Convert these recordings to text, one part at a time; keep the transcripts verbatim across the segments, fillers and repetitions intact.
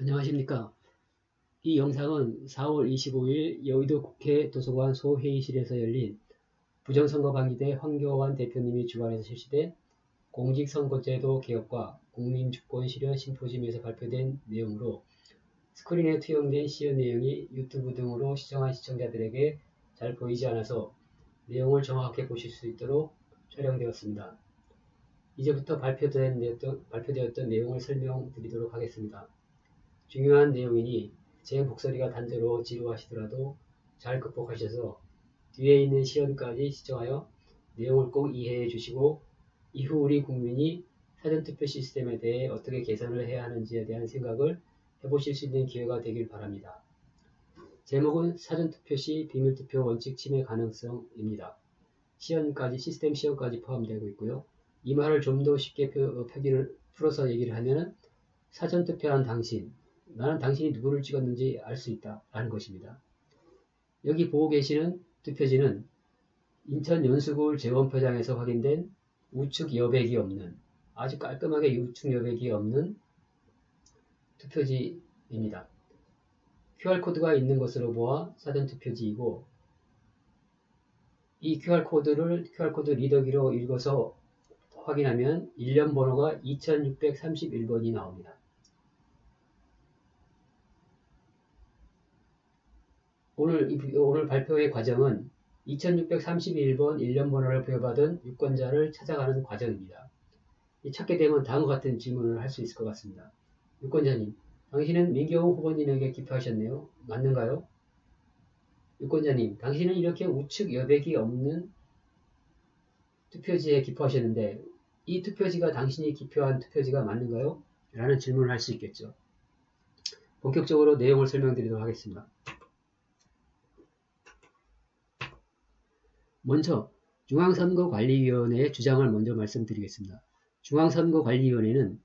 안녕하십니까. 이 영상은 사월 이십오일 여의도 국회 도서관 소회의실에서 열린 부정선거방지대 황교안 대표님이 주관해서 실시된 공직선거제도 개혁과 국민주권 실현 심포지엄에서 발표된 내용으로 스크린에 투영된 시연 내용이 유튜브 등으로 시청한 시청자들에게 잘 보이지 않아서 내용을 정확하게 보실 수 있도록 촬영되었습니다. 이제부터 발표되었던, 발표되었던 내용을 설명드리도록 하겠습니다. 중요한 내용이니 제 목소리가 단조로 지루하시더라도 잘 극복하셔서 뒤에 있는 시연까지 시청하여 내용을 꼭 이해해 주시고 이후 우리 국민이 사전투표 시스템에 대해 어떻게 개선을 해야 하는지에 대한 생각을 해보실 수 있는 기회가 되길 바랍니다. 제목은 사전투표 시 비밀투표 원칙 침해 가능성입니다. 시연까지 시스템 시연까지 포함되고 있고요. 이 말을 좀 더 쉽게 표기를 풀어서 얘기를 하면은 사전투표한 당신, 나는 당신이 누구를 찍었는지 알 수 있다 라는 것입니다. 여기 보고 계시는 투표지는 인천 연수구 재원표장에서 확인된 우측 여백이 없는, 아주 깔끔하게 우측 여백이 없는 투표지입니다. 큐알코드가 있는 것으로 보아 사전투표지이고, 이 큐알코드를 큐알코드 리더기로 읽어서 확인하면 일련 번호가 이천육백삼십일번이 나옵니다. 오늘, 오늘 발표의 과정은 이천육백삼십일번 일련 번호를 부여받은 유권자를 찾아가는 과정입니다. 찾게 되면 다음과 같은 질문을 할 수 있을 것 같습니다. 유권자님, 당신은 민경욱 후보님에게 기표하셨네요. 맞는가요? 유권자님, 당신은 이렇게 우측 여백이 없는 투표지에 기표하셨는데 이 투표지가 당신이 기표한 투표지가 맞는가요? 라는 질문을 할 수 있겠죠. 본격적으로 내용을 설명드리도록 하겠습니다. 먼저 중앙선거관리위원회의 주장을 먼저 말씀드리겠습니다. 중앙선거관리위원회는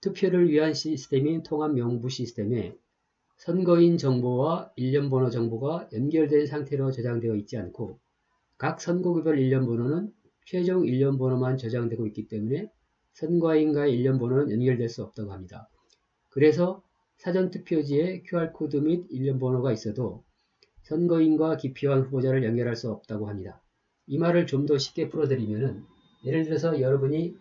투표를 위한 시스템인 통합명부 시스템에 선거인 정보와 일련번호 정보가 연결된 상태로 저장되어 있지 않고 각 선거구별 일련번호는 최종 일련번호만 저장되고 있기 때문에 선거인과의 일련번호는 연결될 수 없다고 합니다. 그래서 사전투표지에 큐알코드 및 일련번호가 있어도 선거인과 기표한 후보자를 연결할 수 없다고 합니다. 이 말을 좀 더 쉽게 풀어드리면은, 예를 들어서 여러분이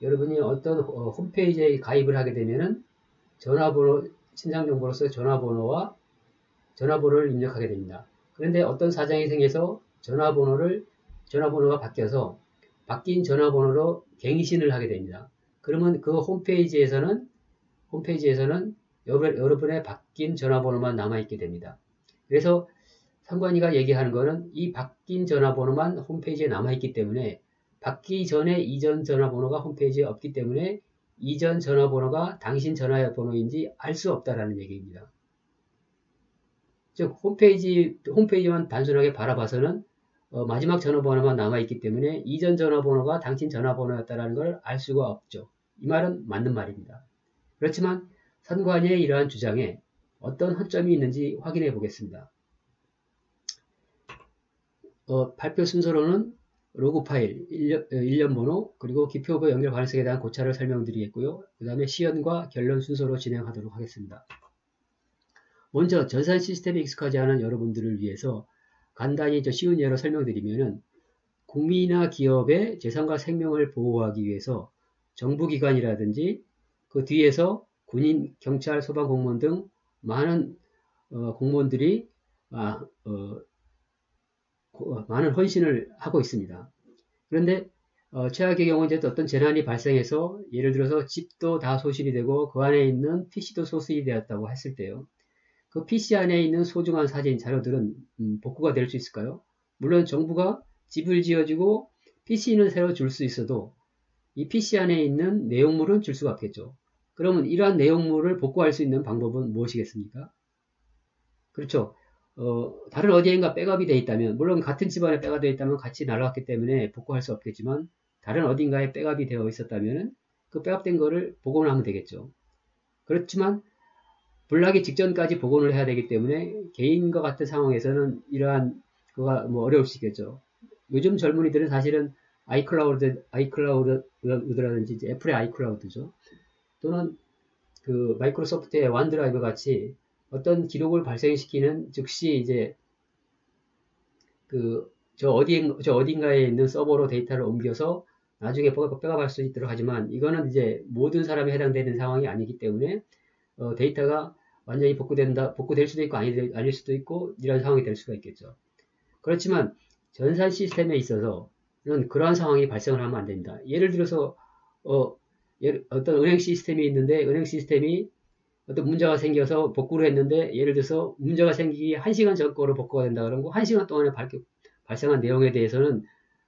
여러분이 어떤 홈페이지에 가입을 하게 되면은 전화번호, 신상정보로서 전화번호와 전화번호를 입력하게 됩니다. 그런데 어떤 사정이 생겨서 전화번호를 전화번호가 바뀌어서 바뀐 전화번호로 갱신을 하게 됩니다. 그러면 그 홈페이지에서는 홈페이지에서는 여러분의 바뀐 전화번호만 남아 있게 됩니다. 그래서 선관위가 얘기하는 것은 이 바뀐 전화번호만 홈페이지에 남아있기 때문에 받기 전에 이전 전화번호가 홈페이지에 없기 때문에 이전 전화번호가 당신 전화번호인지 알 수 없다라는 얘기입니다. 즉 홈페이지, 홈페이지만 단순하게 바라봐서는 어, 마지막 전화번호만 남아있기 때문에 이전 전화번호가 당신 전화번호였다라는 걸 알 수가 없죠. 이 말은 맞는 말입니다. 그렇지만 선관위의 이러한 주장에 어떤 허점이 있는지 확인해 보겠습니다. 어, 발표 순서로는 로그 파일, 일련번호, 그리고 기표후보 연결 가능성에 대한 고찰을 설명드리겠고요. 그 다음에 시연과 결론 순서로 진행하도록 하겠습니다. 먼저 전산 시스템에 익숙하지 않은 여러분들을 위해서 간단히 저 쉬운 예로 설명드리면은, 국민이나 기업의 재산과 생명을 보호하기 위해서 정부기관이라든지 그 뒤에서 군인, 경찰, 소방공무원 등 많은 어, 공무원들이 아, 어, 고, 많은 헌신을 하고 있습니다. 그런데 어, 최악의 경우 이제 어떤 재난이 발생해서 예를 들어서 집도 다 소실이 되고 그 안에 있는 피씨도 소실이 되었다고 했을 때요. 그 피씨 안에 있는 소중한 사진, 자료들은 음, 복구가 될 수 있을까요? 물론 정부가 집을 지어주고 피씨는 새로 줄 수 있어도 이 피씨 안에 있는 내용물은 줄 수가 없겠죠. 그러면 이러한 내용물을 복구할 수 있는 방법은 무엇이겠습니까? 그렇죠. 어, 다른 어디인가 백업이 되어 있다면, 물론 같은 집안에 백업이 되어 있다면 같이 날아갔기 때문에 복구할 수 없겠지만, 다른 어딘가에 백업이 되어 있었다면 그 백업된 거를 복원을 하면 되겠죠. 그렇지만 불나기 직전까지 복원을 해야 되기 때문에 개인과 같은 상황에서는 이러한 그가 뭐 어려울 수 있겠죠. 요즘 젊은이들은 사실은 아이클라우드, 아이클라우드라든지 애플의 아이클라우드죠. 또는 그 마이크로소프트의 원드라이브 같이 어떤 기록을 발생시키는 즉시 이제 그 저 어딘 저 어딘가에 있는 서버로 데이터를 옮겨서 나중에 백업할 수 있도록 하지만 이거는 이제 모든 사람이 해당되는 상황이 아니기 때문에 어, 데이터가 완전히 복구된다, 복구될 수도 있고 아니, 아닐 수도 있고 이런 상황이 될 수가 있겠죠. 그렇지만 전산 시스템에 있어서는 그러한 상황이 발생을 하면 안 됩니다. 예를 들어서 어, 예를, 어떤 은행 시스템이 있는데 은행 시스템이 어떤 문제가 생겨서 복구를 했는데 예를 들어서 문제가 생기기 한 시간 전 거로 복구가 된다 그러면 그 한 시간 동안에 발, 발생한 내용에 대해서는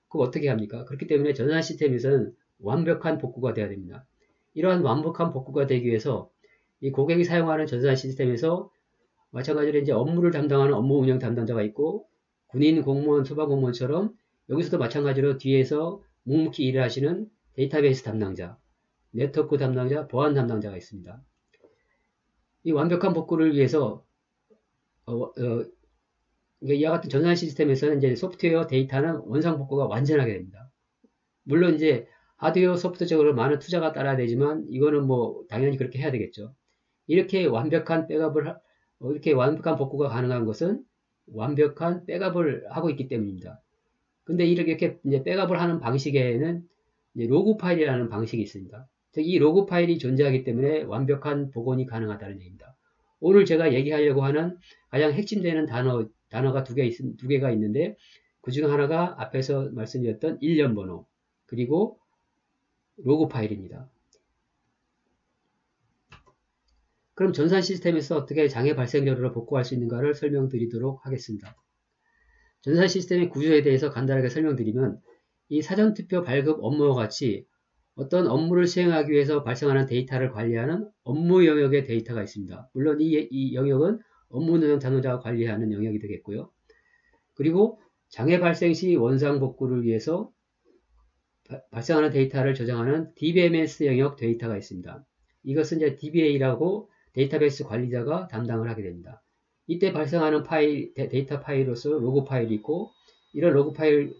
그거 어떻게 합니까? 그렇기 때문에 전산 시스템에서는 완벽한 복구가 돼야 됩니다. 이러한 완벽한 복구가 되기 위해서 이 고객이 사용하는 전산 시스템에서 마찬가지로 이제 업무를 담당하는 업무 운영 담당자가 있고 군인, 공무원, 소방공무원처럼 여기서도 마찬가지로 뒤에서 묵묵히 일을 하시는 데이터베이스 담당자, 네트워크 담당자, 보안 담당자가 있습니다. 이 완벽한 복구를 위해서 어, 어, 이와 같은 전산 시스템에서는 이제 소프트웨어 데이터는 원상 복구가 완전하게 됩니다. 물론 이제 하드웨어 소프트적으로 많은 투자가 따라야 되지만 이거는 뭐 당연히 그렇게 해야 되겠죠. 이렇게 완벽한 백업을 이렇게 완벽한 복구가 가능한 것은 완벽한 백업을 하고 있기 때문입니다. 근데 이렇게 이제 백업을 하는 방식에는 이제 로그 파일이라는 방식이 있습니다. 즉 이 로그 파일이 존재하기 때문에 완벽한 복원이 가능하다는 얘기입니다. 오늘 제가 얘기하려고 하는 가장 핵심되는 단어 단어가 두 개 있, 두 개가 있는데 그중 하나가 앞에서 말씀드렸던 일련번호 그리고 로그 파일입니다. 그럼 전산 시스템에서 어떻게 장애 발생 결과를 복구할 수 있는가를 설명드리도록 하겠습니다. 전산 시스템의 구조에 대해서 간단하게 설명드리면 이 사전투표 발급 업무와 같이 어떤 업무를 수행하기 위해서 발생하는 데이터를 관리하는 업무 영역의 데이터가 있습니다. 물론 이, 이 영역은 업무 운영 담당자가 관리하는 영역이 되겠고요. 그리고 장애 발생 시 원상 복구를 위해서 바, 발생하는 데이터를 저장하는 디비엠에스 영역 데이터가 있습니다. 이것은 이제 디비에이라고 데이터베이스 관리자가 담당을 하게 됩니다. 이때 발생하는 파일, 데이터 파일로서 로그 파일이 있고 이런 로그 파일,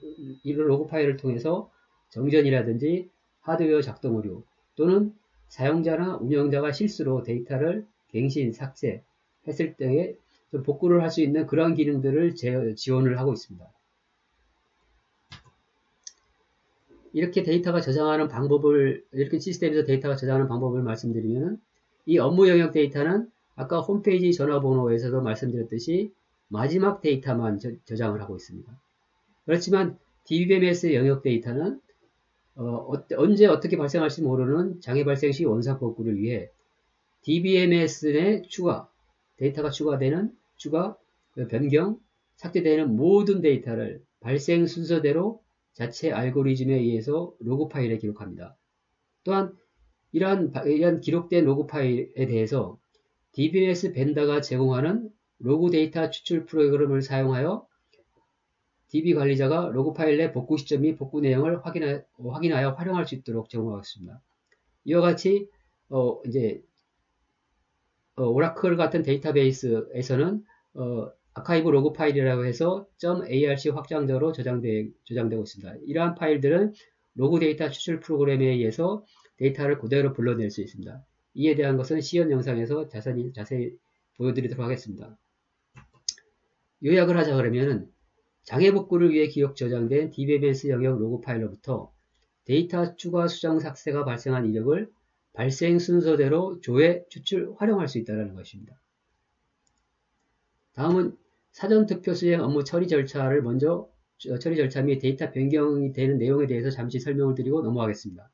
이런 로그 파일을 통해서 정전이라든지 하드웨어 작동 오류 또는 사용자나 운영자가 실수로 데이터를 갱신, 삭제 했을 때에 좀 복구를 할 수 있는 그런 기능들을 제, 지원을 하고 있습니다. 이렇게 데이터가 저장하는 방법을 이렇게 시스템에서 데이터가 저장하는 방법을 말씀드리면 이 업무 영역 데이터는 아까 홈페이지 전화번호에서도 말씀드렸듯이 마지막 데이터만 저, 저장을 하고 있습니다. 그렇지만 디비엠에스 영역 데이터는 어, 언제 어떻게 발생할지 모르는 장애 발생 시 원상 복구를 위해 디비엠에스에 추가, 데이터가 추가되는, 추가, 변경, 삭제되는 모든 데이터를 발생 순서대로 자체 알고리즘에 의해서 로그 파일에 기록합니다. 또한 이러한, 이러한 기록된 로그 파일에 대해서 디비엠에스 벤더가 제공하는 로그 데이터 추출 프로그램을 사용하여 디비 관리자가 로그 파일 내 복구 시점 및 복구 내용을 확인하, 확인하여 활용할 수 있도록 제공하겠습니다. 이와 같이 어, 이제 어, 오라클 같은 데이터베이스에서는 어, 아카이브 로그 파일이라고 해서 .arc 확장자로 저장되, 저장되고 있습니다. 이러한 파일들은 로그 데이터 추출 프로그램에 의해서 데이터를 그대로 불러낼 수 있습니다. 이에 대한 것은 시연 영상에서 자세히, 자세히 보여드리도록 하겠습니다. 요약을 하자 그러면은 장애 복구를 위해 기록 저장된 디비엠에스 영역 로그 파일로부터 데이터 추가 수정 삭제가 발생한 이력을 발생 순서대로 조회, 추출, 활용할 수 있다는 것입니다. 다음은 사전투표 수행 업무 처리 절차를 먼저 처리 절차 및 데이터 변경이 되는 내용에 대해서 잠시 설명을 드리고 넘어가겠습니다.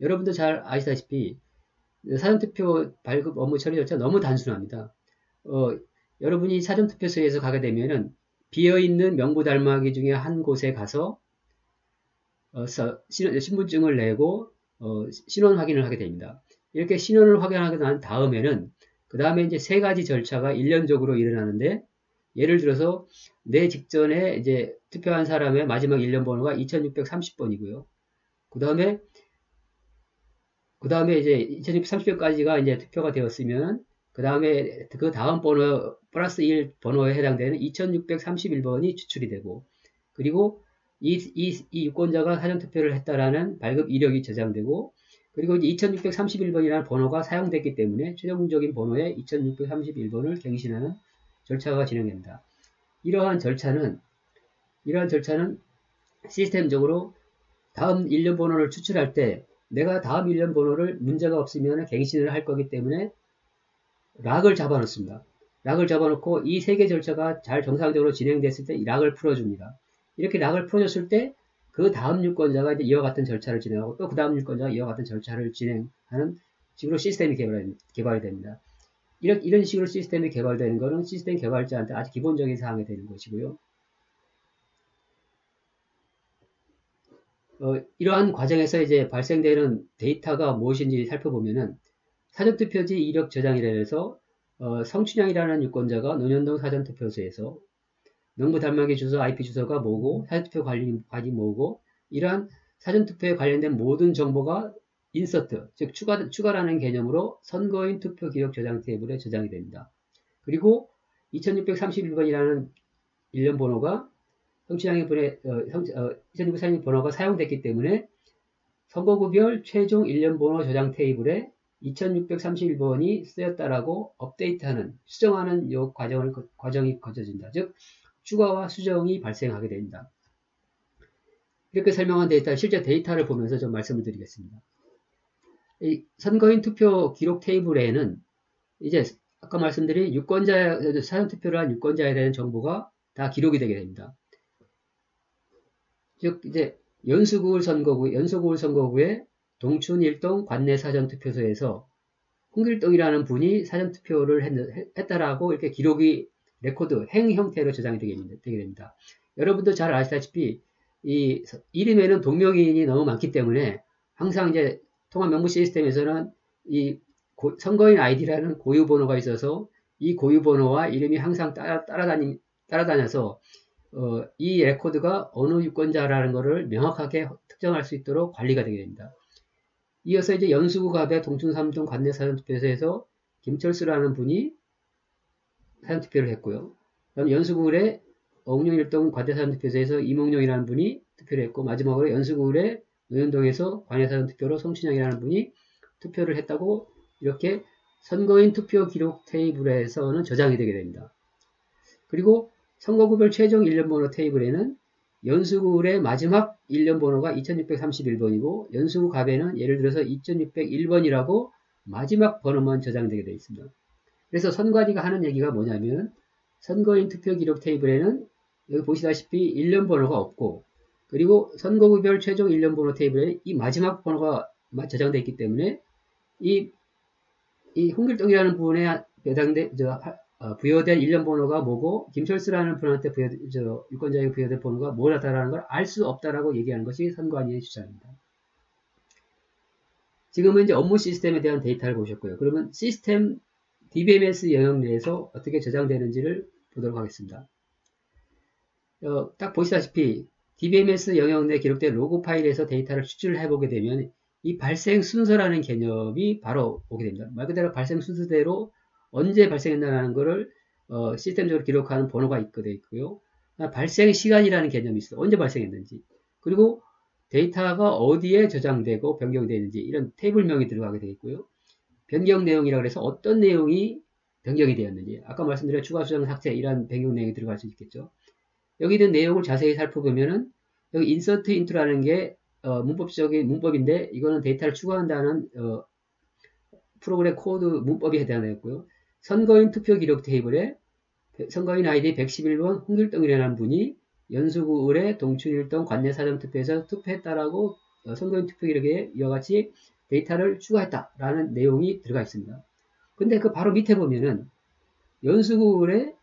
여러분도 잘 아시다시피 사전투표 발급 업무 처리 절차 너무 단순합니다. 어, 여러분이 사전투표소에서 가게 되면은 비어있는 명부 달막이 중에 한 곳에 가서 어, 신분증을 내고 어, 신원 확인을 하게 됩니다. 이렇게 신원을 확인하게 난 다음에는 그 다음에 이제 세 가지 절차가 일련적으로 일어나는데 예를 들어서 내 직전에 이제 투표한 사람의 마지막 일련 번호가 이천육백삼십 번이고요. 그 다음에 그 다음에 이제 이천육백삼십 번까지가 이제 투표가 되었으면 그 다음에 그 다음 번호 플러스 일 번호에 해당되는 이천육백삼십일 번이 추출이 되고 그리고 이, 이, 이 유권자가 사전투표를 했다라는 발급 이력이 저장되고 그리고 이제 이천육백삼십일 번이라는 번호가 사용됐기 때문에 최종적인 번호에 이천육백삼십일 번을 갱신하는 절차가 진행된다. 이러한 절차는 이러한 절차는 시스템적으로 다음 일련 번호를 추출할 때 내가 다음 일련 번호를 문제가 없으면 갱신을 할 거기 때문에 락을 잡아놓습니다. 락을 잡아놓고 이 세 개 절차가 잘 정상적으로 진행됐을 때 이 락을 풀어줍니다. 이렇게 락을 풀어줬을 때 그 다음 유권자가 이제 이와 같은 절차를 진행하고 또 그 다음 유권자가 이와 같은 절차를 진행하는 식으로 시스템이 개발, 개발이 됩니다. 이런, 이런 식으로 시스템이 개발되는 것은 시스템 개발자한테 아주 기본적인 사항이 되는 것이고요. 어, 이러한 과정에서 이제 발생되는 데이터가 무엇인지 살펴보면은 사전투표지 이력 저장이라 해서 어, 성춘향이라는 유권자가 논현동 사전투표소에서 농부 달마기 주소, 아이피 주소가 뭐고 사전투표 관리까지 뭐고 이러한 사전투표에 관련된 모든 정보가 인서트, 즉 추가, 추가라는 개념으로 선거인 투표 기록 저장 테이블에 저장이 됩니다. 그리고 이천육백삼십일 번이라는 일련 번호가 성춘향의 번에, 어, 성, 어, 이천육백삼십일 번호가 사용됐기 때문에 선거구별 최종 일련 번호 저장 테이블에 이천육백삼십일 번이 쓰였다라고 업데이트하는, 수정하는 요 과정을, 과정이 거쳐진다. 즉, 추가와 수정이 발생하게 됩니다. 이렇게 설명한 데이터, 실제 데이터를 보면서 좀 말씀을 드리겠습니다. 이 선거인 투표 기록 테이블에는 이제 아까 말씀드린 유권자, 사전투표를 한 유권자에 대한 정보가 다 기록이 되게 됩니다. 즉, 이제 연수구울 선거구, 연수구울 선거구에 동춘 일동 관내 사전투표소에서 홍길동이라는 분이 사전투표를 했, 했다라고 이렇게 기록이 레코드, 행 형태로 저장이 되게, 되게 됩니다. 여러분도 잘 아시다시피 이 이름에는 동명이인이 너무 많기 때문에 항상 이제 통합명부 시스템에서는 이 고, 선거인 아이디라는 고유번호가 있어서 이 고유번호와 이름이 항상 따라, 따라다니, 따라다녀서 어, 이 레코드가 어느 유권자라는 것을 명확하게 특정할 수 있도록 관리가 되게 됩니다. 이어서 이제 연수구갑의 동춘 삼동 관내 사전투표소에서 김철수라는 분이 사전투표를 했고요. 그럼 연수구울의 억룡 일동 관내 사전투표소에서 임옥룡이라는 분이 투표를 했고, 마지막으로 연수구울의 노현동에서 관내 사전투표로 성춘향이라는 분이 투표를 했다고 이렇게 선거인 투표 기록 테이블에서는 저장이 되게 됩니다. 그리고 선거구별 최종 일련 번호 테이블에는 연수구의 마지막 일련 번호가 이천육백삼십일 번이고 연수구 갑에는 예를 들어서 이천육백일 번이라고 마지막 번호만 저장되게 되어 있습니다. 그래서 선관위가 하는 얘기가 뭐냐면 선거인 투표 기록 테이블에는 여기 보시다시피 일련 번호가 없고 그리고 선거구별 최종 일련 번호 테이블에는 이 마지막 번호가 저장되어 있기 때문에 이, 이 홍길동이라는 분에 배당된 저, 어, 부여된 일련 번호가 뭐고 김철수라는 분한테 부여, 저, 유권자에게 부여된 번호가 뭐라다라는 걸 알 수 없다라고 얘기하는 것이 선관위의 주장입니다. 지금은 이제 업무 시스템에 대한 데이터를 보셨고요. 그러면 시스템 디비엠에스 영역 내에서 어떻게 저장되는지를 보도록 하겠습니다. 어, 딱 보시다시피 디비엠에스 영역 내 기록된 로그 파일에서 데이터를 추출해 보게 되면 이 발생 순서라는 개념이 바로 오게 됩니다. 말 그대로 발생 순서대로 언제 발생했다는 것을 어, 시스템적으로 기록하는 번호가 있게 되어 있고요. 발생 시간이라는 개념이 있어요. 언제 발생했는지. 그리고 데이터가 어디에 저장되고 변경되어 있는지 이런 테이블명이 들어가게 되어 있고요. 변경 내용이라고 해서 어떤 내용이 변경이 되었는지. 아까 말씀드린 추가 수정 삭제 이런 변경 내용이 들어갈 수 있겠죠. 여기 있는 내용을 자세히 살펴보면은 여기 인서트 인투라는 게 어, 문법적인 문법인데 이거는 데이터를 추가한다는 어, 프로그램 코드 문법이 해당되었고요. 선거인 투표 기록 테이블에 선거인 아이디 백십일 번 홍길동이라는 분이 연수구 을의 동춘일동 관내 사전투표에서 투표했다라고 선거인 투표 기록에 이와 같이 데이터를 추가했다라는 내용이 들어가 있습니다. 근데 그 바로 밑에 보면은 연수구 을의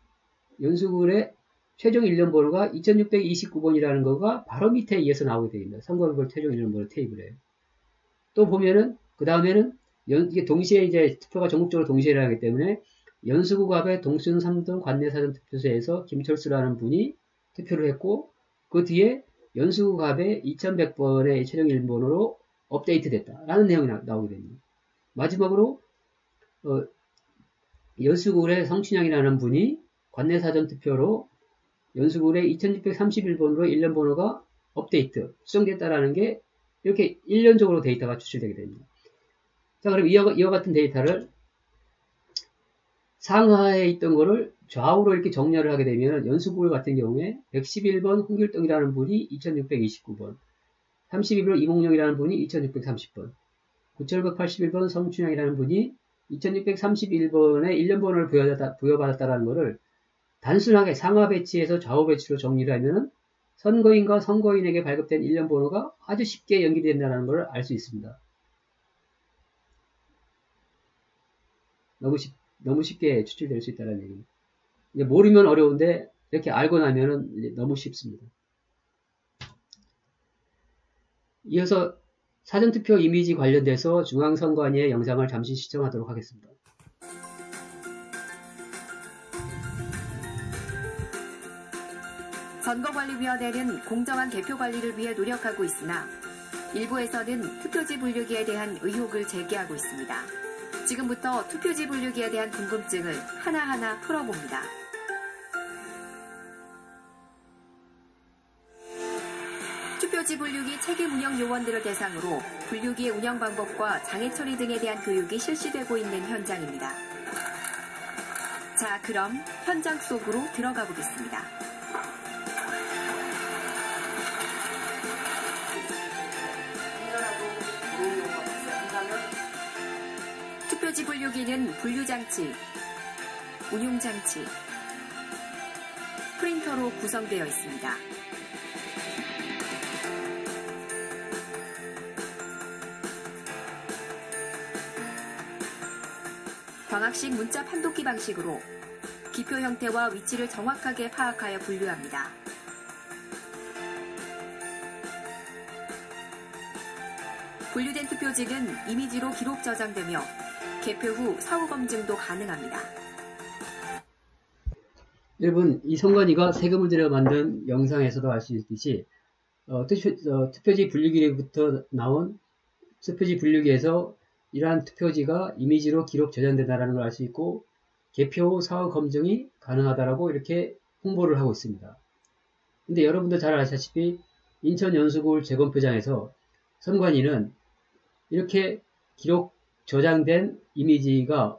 연수구 을의 최종 일련 번호가 이천육백이십구 번이라는 거가 바로 밑에 이어서 나오게 됩니다. 선거인별 최종 일련 번호 테이블에. 또 보면은 그 다음에는 연, 이게 동시에 이제 투표가 전국적으로 동시에 일어나기 때문에 연수구갑의 동순 삼동 관내 사전투표소에서 김철수라는 분이 투표를 했고 그 뒤에 연수구갑의 이천백 번의 최종 일번으로 업데이트 됐다라는 내용이 나, 나오게 됩니다. 마지막으로 어, 연수구의 성춘향이라는 분이 관내 사전투표로 연수구의 이천육백삼십일 번으로 일련 번호가 업데이트, 수정됐다라는 게 이렇게 일련적으로 데이터가 추출되게 됩니다. 자, 그럼 이와, 이와 같은 데이터를 상하에 있던 거를 좌우로 이렇게 정렬을 하게 되면 연수구월 같은 경우에 백십일 번 홍길동이라는 분이 이천육백이십구 번, 삼십이 번 이몽룡이라는 분이 이천육백삼십 번, 구천백팔십일 번 성춘향이라는 분이 이천육백삼십일 번에 일련번호를 부여받았다, 부여받았다라는 거를 단순하게 상하 배치에서 좌우 배치로 정리를 하면 선거인과 선거인에게 발급된 일련번호가 아주 쉽게 연결된다는 걸 알 수 있습니다. 너무, 쉽, 너무 쉽게 추출될 수 있다는 얘기입니다. 이제 모르면 어려운데 이렇게 알고 나면은 너무 쉽습니다. 이어서 사전투표 이미지 관련돼서 중앙선관위의 영상을 잠시 시청하도록 하겠습니다. 선거관리위원회는 공정한 개표관리를 위해 노력하고 있으나 일부에서는 투표지 분류기에 대한 의혹을 제기하고 있습니다. 지금부터 투표지 분류기에 대한 궁금증을 하나하나 풀어봅니다. 투표지 분류기 책임운영 요원들을 대상으로 분류기의 운영 방법과 장애 처리 등에 대한 교육이 실시되고 있는 현장입니다. 자, 그럼 현장 속으로 들어가 보겠습니다. 투표지 분류기는 분류장치, 운용장치, 프린터로 구성되어 있습니다. 광학식 문자 판독기 방식으로 기표 형태와 위치를 정확하게 파악하여 분류합니다. 분류된 투표지는 이미지로 기록 저장되며 개표 후 사후 검증도 가능합니다. 여러분, 이 선관위가 세금을 들여 만든 영상에서도 알 수 있듯이 어, 투표, 어, 투표지 분류기부터 나온 투표지 분류기에서 이러한 투표지가 이미지로 기록 저장된다는 걸 알 수 있고 개표 후 사후 검증이 가능하다라고 이렇게 홍보를 하고 있습니다. 근데 여러분도 잘 아시다시피 인천 연수구울 재검표장에서 선관위는 이렇게 기록 저장된 이미지가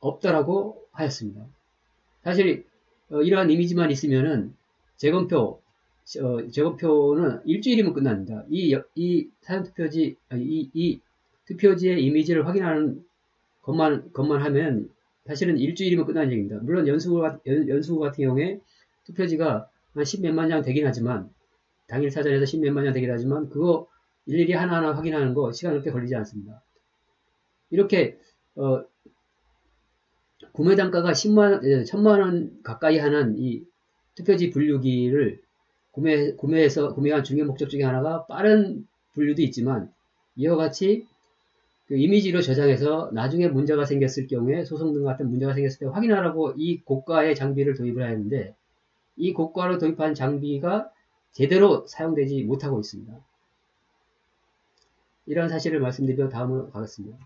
없다라고 하였습니다. 사실 어, 이러한 이미지만 있으면은 재검표, 어, 재검표는 일주일이면 끝납니다. 이, 이 사전투표지, 이, 이 투표지의 이미지를 확인하는 것만, 것만 하면 사실은 일주일이면 끝나는 얘기입니다. 물론 연수구, 연, 연수구 같은 경우에 투표지가 한 십몇만 장 되긴 하지만 당일 사전에서 십몇만 장 되긴 하지만 그거 일일이 하나하나 확인하는 거 시간 그렇게 걸리지 않습니다. 이렇게 어, 구매 단가가 십만, 천만 원 가까이 하는 이 투표지 분류기를 구매, 구매해서 구매한 중요 목적 중에 하나가 빠른 분류도 있지만 이와 같이 그 이미지로 저장해서 나중에 문제가 생겼을 경우에 소송 등 같은 문제가 생겼을 때 확인하라고 이 고가의 장비를 도입을 하였는데 이 고가로 도입한 장비가 제대로 사용되지 못하고 있습니다. 이런 사실을 말씀드리며 다음으로 가겠습니다.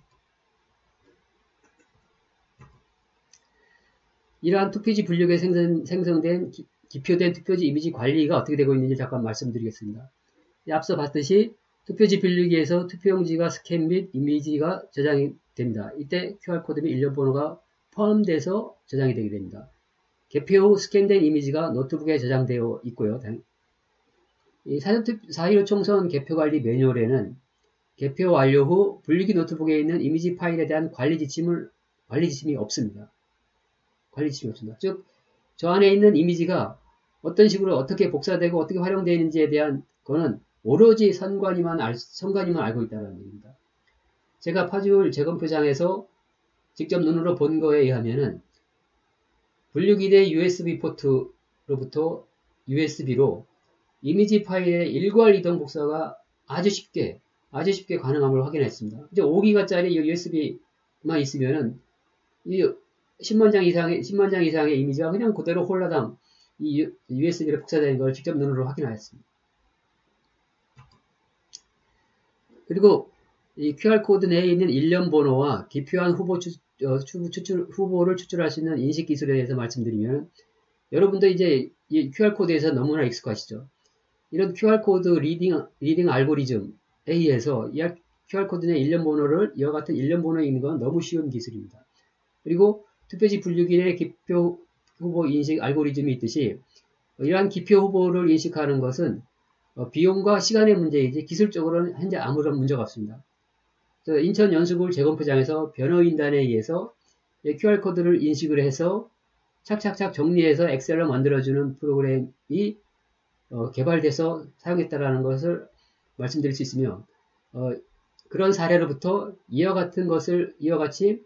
이러한 투표지 분류기에 생성, 생성된 기, 기표된 투표지 이미지 관리가 어떻게 되고 있는지 잠깐 말씀드리겠습니다. 앞서 봤듯이 투표지 분류기에서 투표용지가 스캔 및 이미지가 저장이 됩니다. 이때 큐알코드 및 일련번호가 포함돼서 저장이 되게 됩니다. 개표 후 스캔된 이미지가 노트북에 저장되어 있고요. 이 사 일오 총선 개표관리 매뉴얼에는 개표 완료 후 분류기 노트북에 있는 이미지 파일에 대한 관리 지침을, 관리 지침이 없습니다. 관리 지침이 없습니다. 즉, 저 안에 있는 이미지가 어떤 식으로 어떻게 복사되고 어떻게 활용되어 있는지에 대한 거는 오로지 선관위만, 알, 선관위만 알고 있다는 얘기입니다. 제가 파주울 재검표장에서 직접 눈으로 본 거에 의하면은 분류기 대 유에스비 포트로부터 유에스비로 이미지 파일의 일괄 이동 복사가 아주 쉽게 아주 쉽게 가능함을 확인했습니다. 이제 오 기가짜리 유에스비만 있으면은 이 십만 장 이상의 십만 장 이상의 이미지가 그냥 그대로 홀라당 이 유에스비로 복사되는 걸 직접 눈으로 확인하였습니다. 그리고 이 큐알코드 내에 있는 일련 번호와 기표한 후보 추, 어, 추, 추출, 후보를 추출할 수 있는 인식 기술에 대해서 말씀드리면 여러분도 이제 이 큐알코드에서 너무나 익숙하시죠. 이런 큐알코드 리딩, 리딩 알고리즘 A에서 큐알코드 내 일련번호를 이와 같은 일련번호에 있는 건 너무 쉬운 기술입니다. 그리고 투표지 분류기의 기표 후보 인식 알고리즘이 있듯이 이러한 기표 후보를 인식하는 것은 비용과 시간의 문제이지 기술적으로는 현재 아무런 문제가 없습니다. 인천 연수구 재검표장에서 변호인단에 의해서 큐알코드를 인식을 해서 착착착 정리해서 엑셀로 만들어주는 프로그램이 개발돼서 사용했다라는 것을 말씀드릴 수 있으며, 그런 사례로부터 이와 같은 것을 이와 같이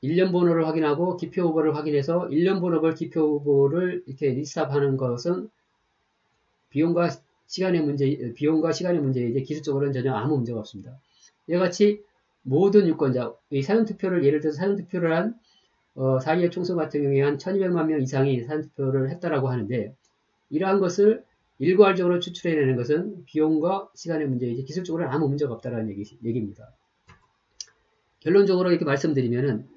일련 번호를 확인하고 기표 후보를 확인해서 일련 번호별 기표 후보를 이렇게 리스트업하는 것은 비용과 시간의 문제, 비용과 시간의 문제이지 기술적으로는 전혀 아무 문제가 없습니다. 이와 같이 모든 유권자, 이 사전투표를 예를 들어서 사전투표를 한 어, 사 일오 총선 같은 경우에 한 천이백만 명 이상이 사전투표를 했다라고 하는데, 이러한 것을 일괄적으로 추출해내는 것은 비용과 시간의 문제이지 기술적으로는 아무 문제가 없다라는 얘기, 얘기입니다. 결론적으로 이렇게 말씀드리면은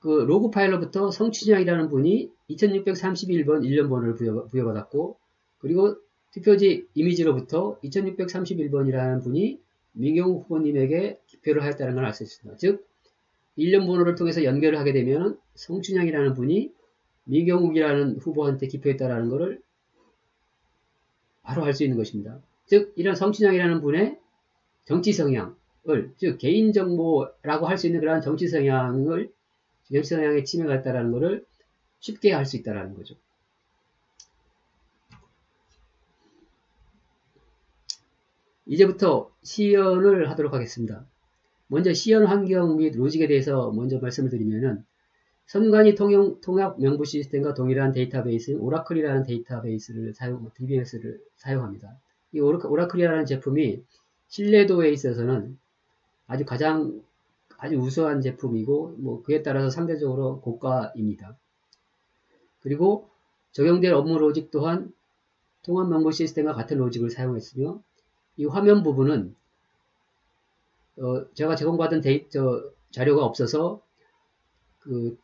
그 로그 파일로부터 성춘향이라는 분이 이천육백삼십일 번 일련 번호를 부여, 부여받았고, 그리고 투표지 이미지로부터 이천육백삼십일 번이라는 분이 민경욱 후보님에게 기표를 하였다는 걸 알 수 있습니다. 즉, 일련 번호를 통해서 연결을 하게 되면 성춘향이라는 분이 민경욱이라는 후보한테 기표했다라는 것을 바로 알 수 있는 것입니다. 즉, 이런 성춘향이라는 분의 정치 성향을, 즉 개인정보라고 할 수 있는 그러한 정치 성향을, 정치 성향에 침해가 있다라는 것을 쉽게 알 수 있다라는 거죠. 이제부터 시연을 하도록 하겠습니다. 먼저 시연 환경 및 로직에 대해서 먼저 말씀을 드리면은 선관위 통용, 통합 명부 시스템과 동일한 데이터베이스인 오라클이라는 데이터베이스를 사용, 디비엠에스를 사용합니다. 이 오라클이라는 제품이 신뢰도에 있어서는 아주 가장 아주 우수한 제품이고, 뭐 그에 따라서 상대적으로 고가입니다. 그리고 적용될 업무 로직 또한 통합 명부 시스템과 같은 로직을 사용했으며, 이 화면 부분은 어 제가 제공받은 데이터 자료가 없어서 그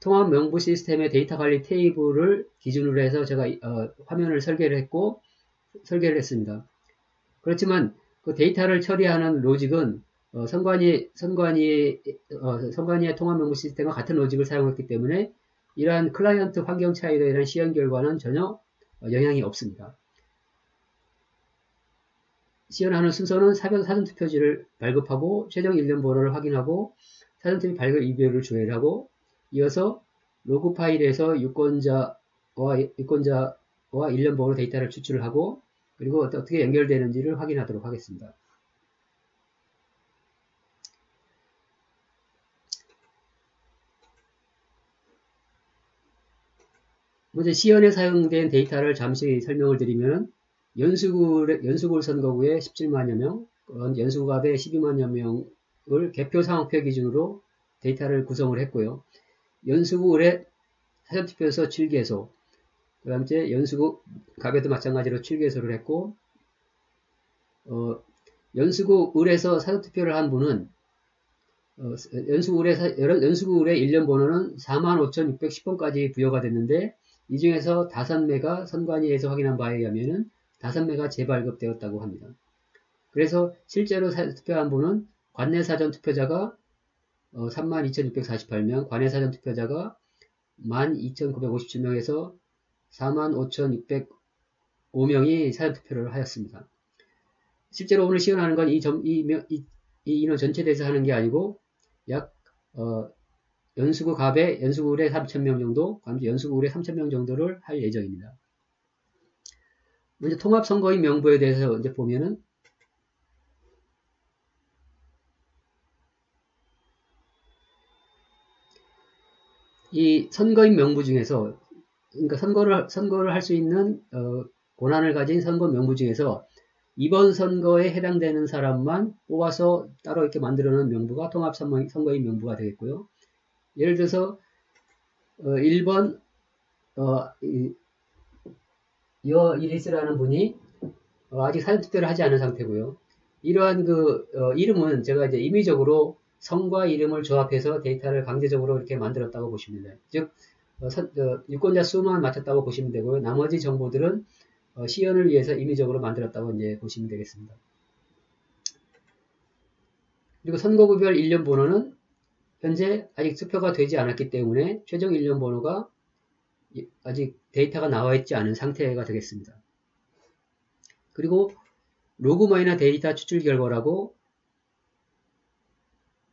통합 명부 시스템의 데이터 관리 테이블을 기준으로 해서 제가 어 화면을 설계를 했고 설계를 했습니다. 그렇지만 그 데이터를 처리하는 로직은 어 선관위 선관위 어 선관위의 통합 명부 시스템과 같은 로직을 사용했기 때문에 이러한 클라이언트 환경 차이로 인한 시연 결과는 전혀 영향이 없습니다. 시연하는 순서는 사전투표지를 발급하고 최종 일련 번호를 확인하고 사전투표 발급 이별을 조회하고, 이어서 로그 파일에서 유권자와 유권자와 일련 번호 데이터를 추출을 하고, 그리고 어떻게 연결되는지를 확인하도록 하겠습니다. 먼저 시연에 사용된 데이터를 잠시 설명을 드리면, 연수구, 연수구 선거구에 십칠만여 명, 연수갑에 십이만여 명을 개표 상황표 기준으로 데이터를 구성을 했고요. 연수구 을의 사전투표에서 칠 개소, 그 다음에 연수구 갑에도 마찬가지로 칠 개소를 했고, 어, 연수구 을에서 사전투표를 한 분은, 어, 연수구 을의, 연수구 을의 일련 번호는 사만 오천육백십 번까지 부여가 됐는데, 이 중에서 다섯 매가 선관위에서 확인한 바에 의하면은 다섯 매가 재발급되었다고 합니다. 그래서 실제로 투표한 분은 관내 사전 투표자가 삼만 이천육백사십팔 명, 관외 사전 투표자가 만 이천구백오십칠 명에서 사만 오천육백오 명이 사전 투표를 하였습니다. 실제로 오늘 시연하는 건 이 이, 이 인원 전체에 대해서 하는 게 아니고 약 어, 연수구 갑에 연수구에 삼천 명 정도, 연수구에 삼천 명 정도를 할 예정입니다. 먼저 통합선거인 명부에 대해서 이제 보면은, 이 선거인 명부 중에서, 그러니까 선거를, 선거를 할 수 있는, 어, 권한을 가진 선거 명부 중에서 이번 선거에 해당되는 사람만 뽑아서 따로 이렇게 만들어 놓은 명부가 통합선거인 명부가 되겠고요. 예를 들어서, 어, 일 번, 어, 이, 여이리스라는 분이 아직 사전투표를 하지 않은 상태고요. 이러한 그 어, 이름은 제가 이제 임의적으로 성과 이름을 조합해서 데이터를 강제적으로 이렇게 만들었다고 보시면 돼요. 즉 어, 선, 어, 유권자 수만 맞췄다고 보시면 되고요. 나머지 정보들은 어, 시연을 위해서 임의적으로 만들었다고 이제 보시면 되겠습니다. 그리고 선거구별 일련 번호는 현재 아직 투표가 되지 않았기 때문에 최종 일련 번호가 아직 데이터가 나와 있지 않은 상태가 되겠습니다. 그리고 로그마이너 데이터 추출 결과라고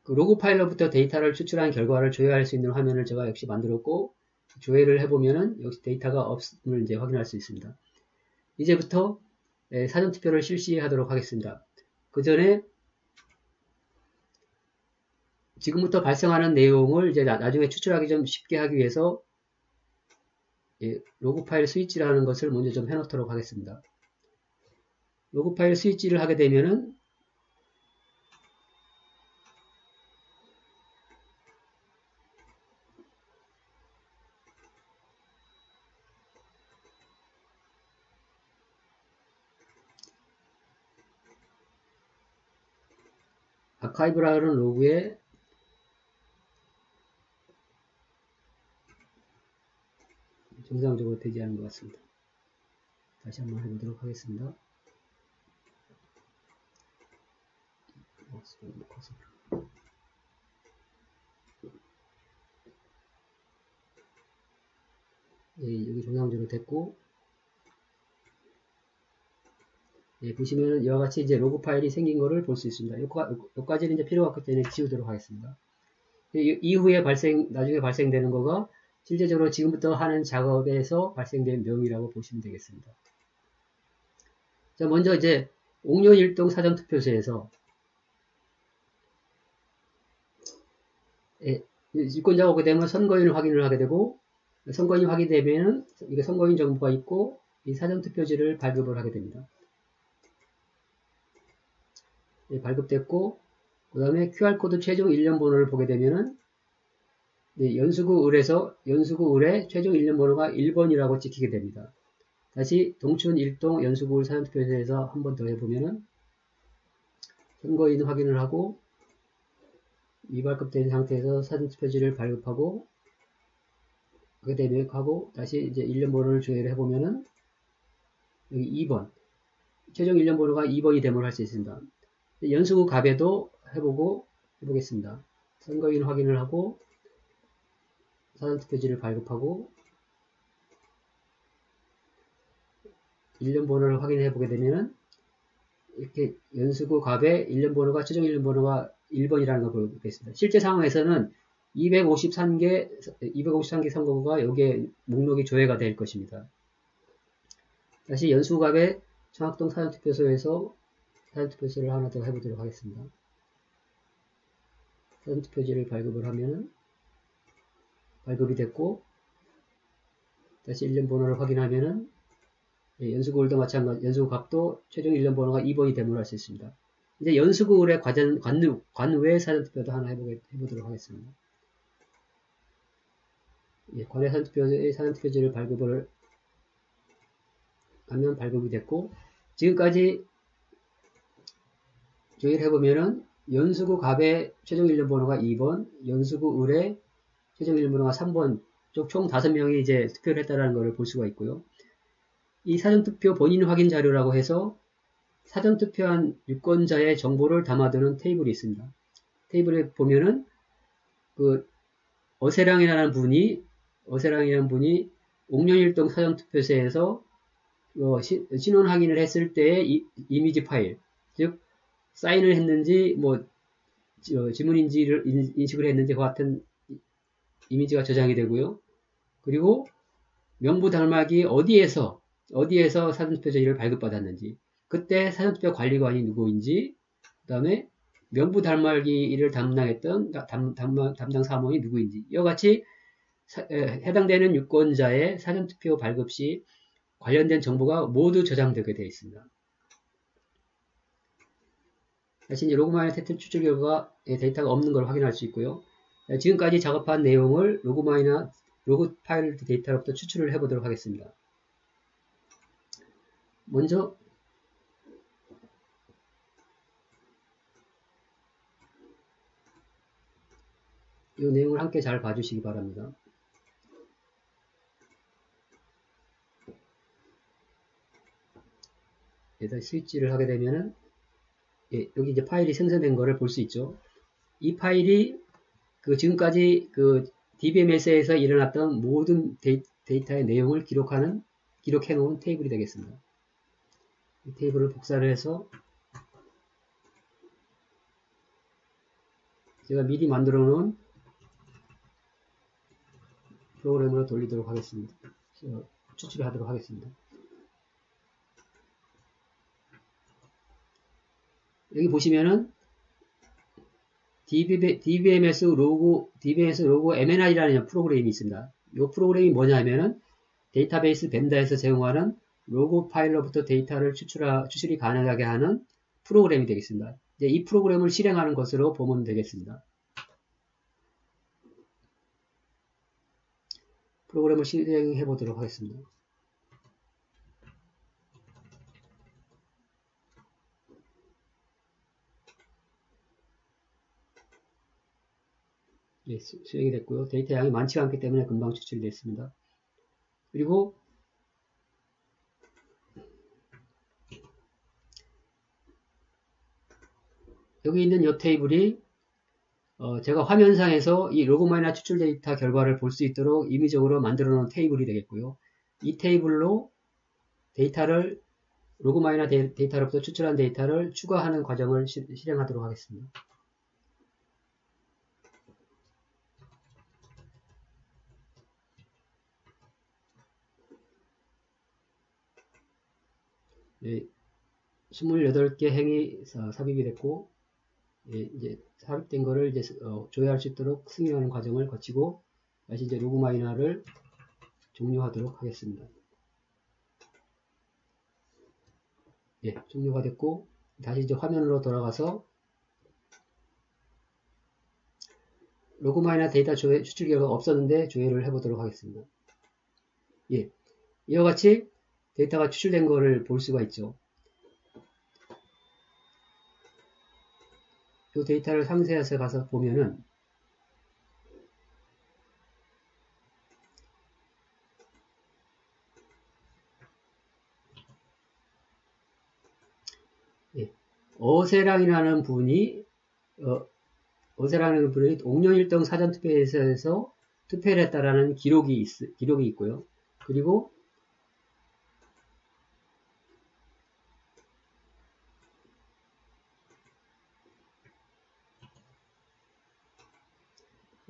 그 로그 파일로부터 데이터를 추출한 결과를 조회할 수 있는 화면을 제가 역시 만들었고, 조회를 해보면은 역시 데이터가 없음을 이제 확인할 수 있습니다. 이제부터 사전투표를 실시하도록 하겠습니다. 그 전에 지금부터 발생하는 내용을 이제 나중에 추출하기 좀 쉽게 하기 위해서 로그 파일 스위치라는 것을 먼저 좀 해놓도록 하겠습니다. 로그 파일 스위치를 하게 되면은 아카이브라는 로그에 정상적으로 되지 않은 것 같습니다. 다시 한번 해보도록 하겠습니다. 예, 여기 정상적으로 됐고, 예, 보시면은 이와 같이 이제 로그 파일이 생긴 것을 볼 수 있습니다. 여기까지는 이제 필요 없기 때문에 지우도록 하겠습니다. 이후에 발생, 나중에 발생되는 거가 실제적으로 지금부터 하는 작업에서 발생된 내용이라고 보시면 되겠습니다. 자, 먼저 이제 옥년일동 사전투표소에서 예, 유권자가 오게 되면 선거인을 확인을 하게 되고, 선거인이 확인되면 이게 선거인 정보가 있고 이 사전투표지를 발급을 하게 됩니다. 예, 발급됐고, 그 다음에 큐알코드 최종 일련 번호를 보게 되면은 예, 연수구 을에서 연수구 을의 최종 일련 번호가 일 번이라고 찍히게 됩니다. 다시 동춘 일동 연수구 을 사전투표소에서 한 번 더 해보면은 선거인 확인을 하고 미발급된 상태에서 사전투표지를 발급하고 그게 대입하고 다시 이제 일련 번호를 조회를 해보면은 여기 이 번 최종 일련 번호가 이 번이 됨을 할 수 있습니다. 연수구 갑에도 해보고 해보겠습니다. 선거인 확인을 하고 사전투표지를 발급하고 일련 번호를 확인해 보게 되면은 이렇게 연수구 갑에 일련 번호가 최종 일련 번호가 일 번이라는 걸 보겠습니다. 실제 상황에서는 이백오십삼 개, 이백오십삼 개 선거구가 여기에 목록이 조회가 될 것입니다. 다시 연수갑의 청학동 사전투표소에서 사전투표소를 하나 더 해보도록 하겠습니다. 사전투표지를 발급을 하면 발급이 됐고, 다시 일련 번호를 확인하면은 예, 연수구울도 마찬가지, 연수갑도 최종 일련 번호가 이 번이 됨을 알 수 있습니다. 이제 연수구울의 관전, 관루, 관외 사전투표도 하나 해보게, 해보도록 하겠습니다. 예, 관외 사전투표의 사전투표지를 발급을 하면 발급이 됐고, 지금까지 조회를 해보면은 연수구 갑의 최종 일련 번호가 이 번, 연수구 을의 최종 일련 번호가 삼 번, 총 다섯 명이 이제 투표를 했다는 것을 볼 수가 있고요. 이 사전투표 본인 확인 자료라고 해서 사전투표한 유권자의 정보를 담아두는 테이블이 있습니다. 테이블에 보면은 그 어세랑이라는 분이 어세랑이라는 분이 옥년일동 사전투표소에서 어, 신원 확인을 했을 때의 이, 이미지 파일, 즉 사인을 했는지 뭐 어, 지문인지를 인식을 했는지 그 같은 이미지가 저장이 되고요. 그리고 명부 달막이 어디에서 어디에서 사전투표지를 발급받았는지, 그때 사전투표 관리관이 누구인지, 그 다음에 명부 달말기를 담당했던 담, 담, 담당 사무원이 누구인지, 이와 같이 사, 에, 해당되는 유권자의 사전투표 발급 시 관련된 정보가 모두 저장되게 되어 있습니다. 다시 이제 로그마이너 세트 추출 결과 데이터가 없는 걸 확인할 수 있고요. 지금까지 작업한 내용을 로그마이너 로그 파일 데이터로부터 추출을 해보도록 하겠습니다. 먼저 이 내용을 함께 잘 봐주시기 바랍니다. 일단 스위치를 하게 되면은 예, 여기 이제 파일이 생성된 거를 볼 수 있죠. 이 파일이 그 지금까지 그 디비엠에스에서 일어났던 모든 데이, 데이터의 내용을 기록하는, 기록해 놓은 테이블이 되겠습니다. 이 테이블을 복사를 해서 제가 미리 만들어 놓은 프로그램으로 돌리도록 하겠습니다. 추출을 하도록 하겠습니다. 여기 보시면은 디비엠에스 로고, 디비엠에스 로고 엠엔아이라는 프로그램이 있습니다. 이 프로그램이 뭐냐면은 데이터베이스 벤더에서 제공하는 로고 파일로부터 데이터를 추출하, 추출이 가능하게 하는 프로그램이 되겠습니다. 이제 이 프로그램을 실행하는 것으로 보면 되겠습니다. 프로그램을 실행해 보도록 하겠습니다. 예, 수행이 됐고요. 데이터 양이 많지가 않기 때문에 금방 추출이 됐습니다. 그리고 여기 있는 이 테이블이 어, 제가 화면상에서 이 로그마이너 추출 데이터 결과를 볼 수 있도록 임의적으로 만들어 놓은 테이블이 되겠고요. 이 테이블로 데이터를, 로그마이너 데이터로부터 추출한 데이터를 추가하는 과정을 시, 실행하도록 하겠습니다. 예, 이십팔 개 행이 삽입이 됐고, 예, 이제 삽입된 거를 이제 어, 조회할 수 있도록 승인하는 과정을 거치고 다시 이제 로그 마이너를 종료하도록 하겠습니다. 예, 종료가 됐고 다시 이제 화면으로 돌아가서 로그 마이너 데이터 조회, 추출 결과가 없었는데 조회를 해보도록 하겠습니다. 예, 이와 같이 데이터가 추출된 거를 볼 수가 있죠. 이 데이터를 상세해서 가서 보면은 예, 어세랑이라는 분이 어, 어세랑이라는 분이 옥년일동 사전투표에서 투표를 했다라는 기록이 있, 기록이 있고요. 그리고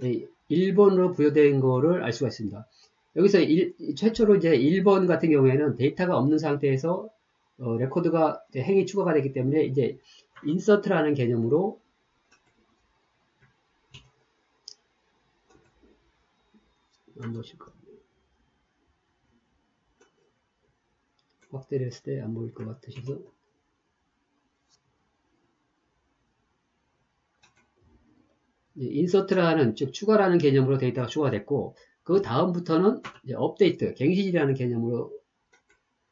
예, 일 번으로 부여된 거를 알 수가 있습니다. 여기서 일, 최초로 이제 일 번 같은 경우에는 데이터가 없는 상태에서 어, 레코드가 행이 추가가 되기 때문에 이제 인서트라는 개념으로 안 보실 것 같아요. 확대를 했을 때 안 보일 것 같으셔서 인서트라는, 즉 추가라는 개념으로 데이터가 추가됐고 그 다음부터는 이제 업데이트, 갱신이라는 개념으로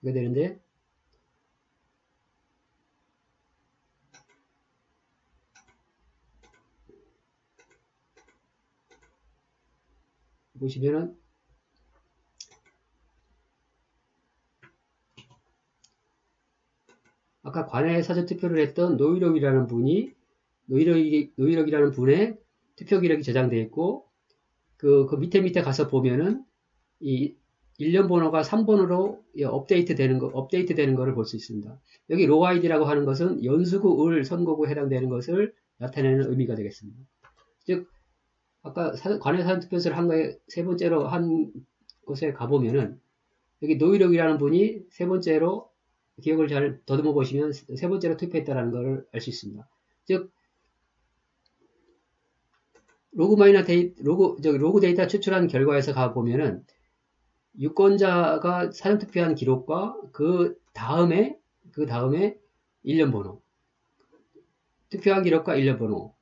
하게 되는데 보시면은 아까 관외 사전투표를 했던 노일옥이라는 분이 노일옥이, 노일옥이라는 분의 투표 기록이 저장되어 있고, 그, 그 밑에 밑에 가서 보면은, 이, 일련 번호가 삼 번으로 업데이트 되는 거, 업데이트 되는 거를 볼 수 있습니다. 여기 로우 아이디라고 하는 것은 연수구, 을, 선거구에 해당되는 것을 나타내는 의미가 되겠습니다. 즉, 아까 관외 사전투표를 한 거에 세 번째로 한 곳에 가보면은, 여기 노일옥이라는 분이 세 번째로, 기억을 잘 더듬어 보시면 세 번째로 투표했다라는 걸 알 수 있습니다. 즉, 로그 마이너 데이, 로그, 저기, 로그 데이터 추출한 결과에서 가보면은, 유권자가 사전투표한 기록과 그 다음에, 그 다음에 일련 번호. 투표한 기록과 일련 번호.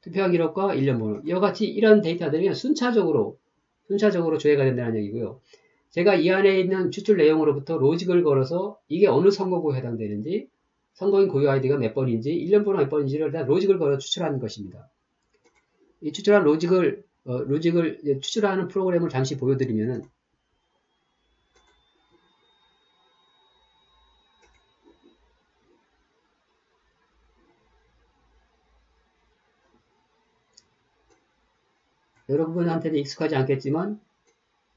투표한 기록과 일련 번호. 이와 같이 이런 데이터들이 순차적으로, 순차적으로 조회가 된다는 얘기고요. 제가 이 안에 있는 추출 내용으로부터 로직을 걸어서 이게 어느 선거구에 해당되는지, 선거인 고유 아이디가 몇 번인지, 일련 번호가 몇 번인지를 일단 로직을 걸어 추출하는 것입니다. 이 추출한 로직을, 어, 로직을 추출하는 프로그램을 잠시 보여드리면은, 여러분한테는 익숙하지 않겠지만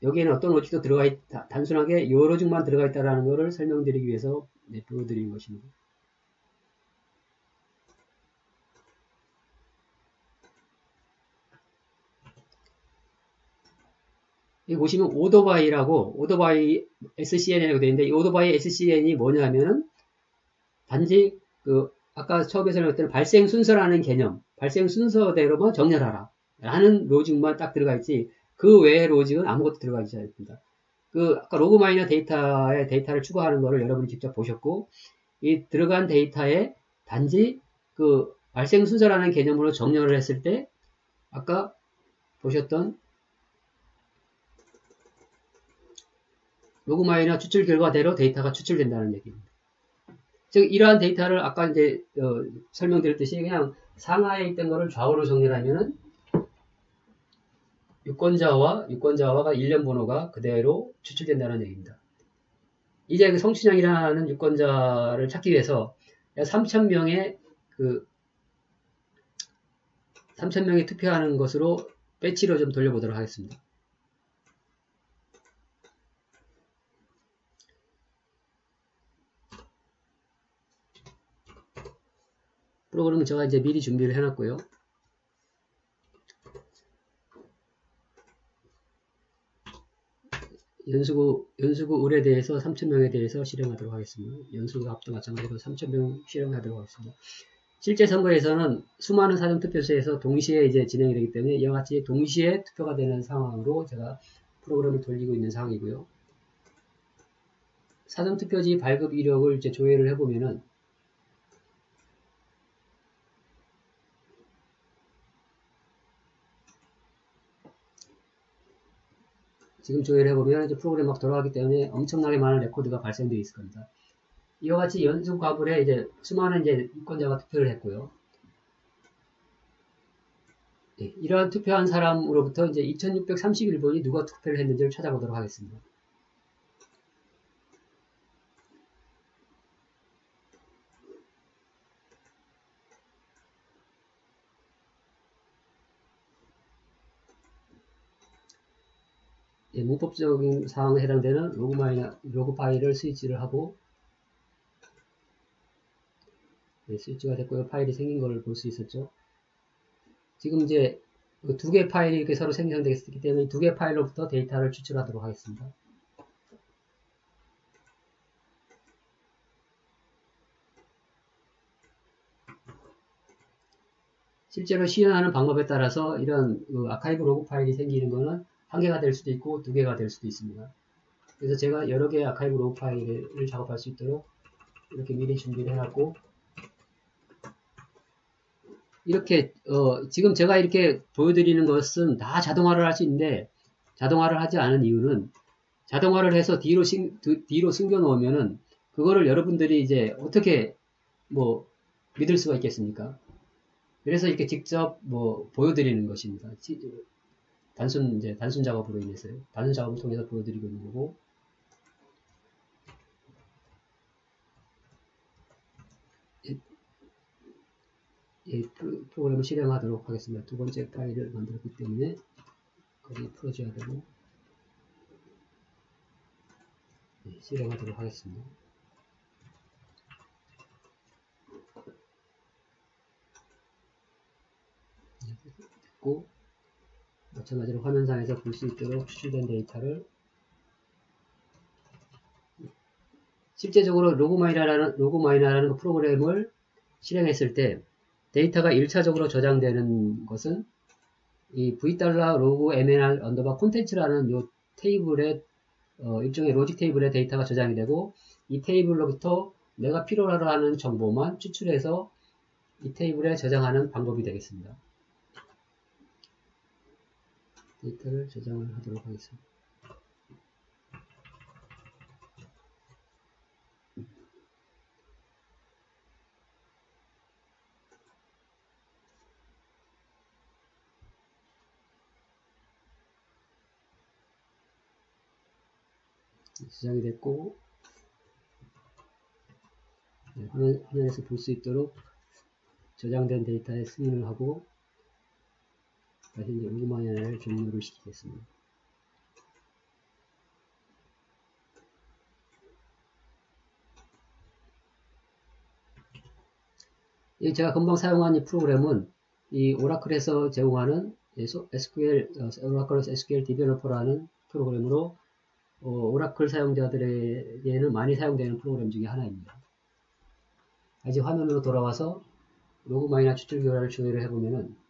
여기에는 어떤 오직도 들어가 있다, 단순하게 요로직만 들어가 있다라는 것을 설명드리기 위해서 네, 보여드린 것입니다. 여기 보시면 오더바이라고, 오더바이 에스씨엔이라고 되어 있는데, 이 오더바이 에스씨엔이 뭐냐면은 단지 그 아까 처음에 설명했던 발생 순서라는 개념, 발생 순서대로만 정렬하라 라는 로직만 딱 들어가 있지, 그 외의 로직은 아무것도 들어가 있지 않습니다. 그 아까 로그마이너 데이터의 데이터를 추가하는 거를 여러분이 직접 보셨고, 이 들어간 데이터에 단지 그 발생 순서라는 개념으로 정렬을 했을 때 아까 보셨던 로그마이너 추출 결과대로 데이터가 추출된다는 얘기입니다. 즉 이러한 데이터를 아까 이제 어, 설명드렸듯이 그냥 상하에 있던 거를 좌우로 정렬하면은 유권자와 유권자와가 일련 번호가 그대로 추출된다는 얘기입니다. 이제 그 성춘향이라는 유권자를 찾기 위해서 삼천 명의 그 삼천 명이 투표하는 것으로 배치로 좀 돌려보도록 하겠습니다. 프로그램은 제가 이제 미리 준비를 해놨고요. 연수구, 연수구 의뢰에 대해서 삼천 명에 대해서 실행하도록 하겠습니다. 연수구 합도 마찬가지로 삼천 명 실행하도록 하겠습니다. 실제 선거에서는 수많은 사전투표소에서 동시에 이제 진행이 되기 때문에 이와 같이 동시에 투표가 되는 상황으로 제가 프로그램을 돌리고 있는 상황이고요. 사전투표지 발급 이력을 이제 조회를 해보면은 지금 조회를 해보면 이제 프로그램이 막 돌아가기 때문에 엄청나게 많은 레코드가 발생되어 있을 겁니다. 이와 같이 연속 과불에 이제 수많은 이제 유권자가 투표를 했고요. 네, 이러한 투표한 사람으로부터 이제 이천육백삼십일 번이 누가 투표를 했는지를 찾아보도록 하겠습니다. 예, 문법적인 사항에 해당되는 로그 마이너, 로그 파일을 스위치를 하고, 예, 스위치가 됐고요. 파일이 생긴 것을 볼 수 있었죠. 지금 이제 두 개 파일이 이렇게 서로 생성되기 때문에 두 개 파일로부터 데이터를 추출하도록 하겠습니다. 실제로 시연하는 방법에 따라서 이런 그 아카이브 로그 파일이 생기는 거는 한 개가 될 수도 있고 두 개가 될 수도 있습니다. 그래서 제가 여러 개의 아카이브 로그 파일을 작업할 수 있도록 이렇게 미리 준비를 해놨고, 이렇게 어, 지금 제가 이렇게 보여드리는 것은 다 자동화를 할 수 있는데, 자동화를 하지 않은 이유는 자동화를 해서 뒤로, 신, 뒤로 숨겨놓으면은 그거를 여러분들이 이제 어떻게 뭐 믿을 수가 있겠습니까? 그래서 이렇게 직접 뭐 보여드리는 것입니다. 단순, 이제, 단순 작업으로 인해서요. 단순 작업을 통해서 보여드리고 있는 거고. 예, 예, 프로그램을 실행하도록 하겠습니다. 두 번째 파일을 만들었기 때문에, 거기 풀어줘야 되고. 예, 실행하도록 하겠습니다. 예, 됐고. 마찬가지로 화면상에서 볼 수 있도록 추출된 데이터를 실제적으로 로그마이너라는, 로그마이너라는 프로그램을 실행했을 때 데이터가 일차적으로 저장되는 것은 이 v$log_mnr_content라는 이 테이블에 어, 일종의 로직 테이블에 데이터가 저장이 되고, 이 테이블로부터 내가 필요로 하는 정보만 추출해서 이 테이블에 저장하는 방법이 되겠습니다. 데이터를 저장을 하도록 하겠습니다. 저장이 됐고, 네, 화면, 화면에서 볼 수 있도록 저장된 데이터에 승인을 하고, 다시 이제 로그마이너를 종료를 시키겠습니다. 예, 제가 금방 사용한 이 프로그램은 이 오라클에서 제공하는 에스큐엘, 오라클 에스큐엘 디벨로퍼라는 프로그램으로 어, 오라클 사용자들에게는 많이 사용되는 프로그램 중에 하나입니다. 이제 화면으로 돌아와서 로그마이너 추출 결과를 조회를 해보면은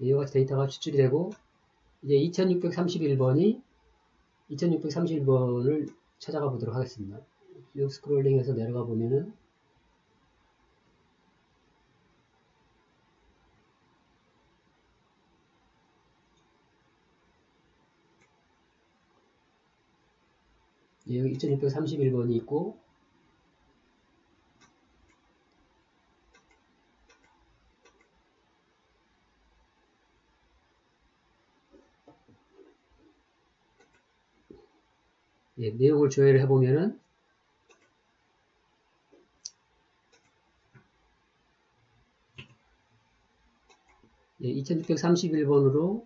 이와 같이 데이터가 추출이 되고 이제 이천육백삼십일 번이 이천육백삼십일 번을 찾아가 보도록 하겠습니다. 쭉 스크롤링해서 내려가 보면은 여기 이천육백삼십일 번이 있고 예, 내용을 조회를 해보면은 예, 이천육백삼십일 번으로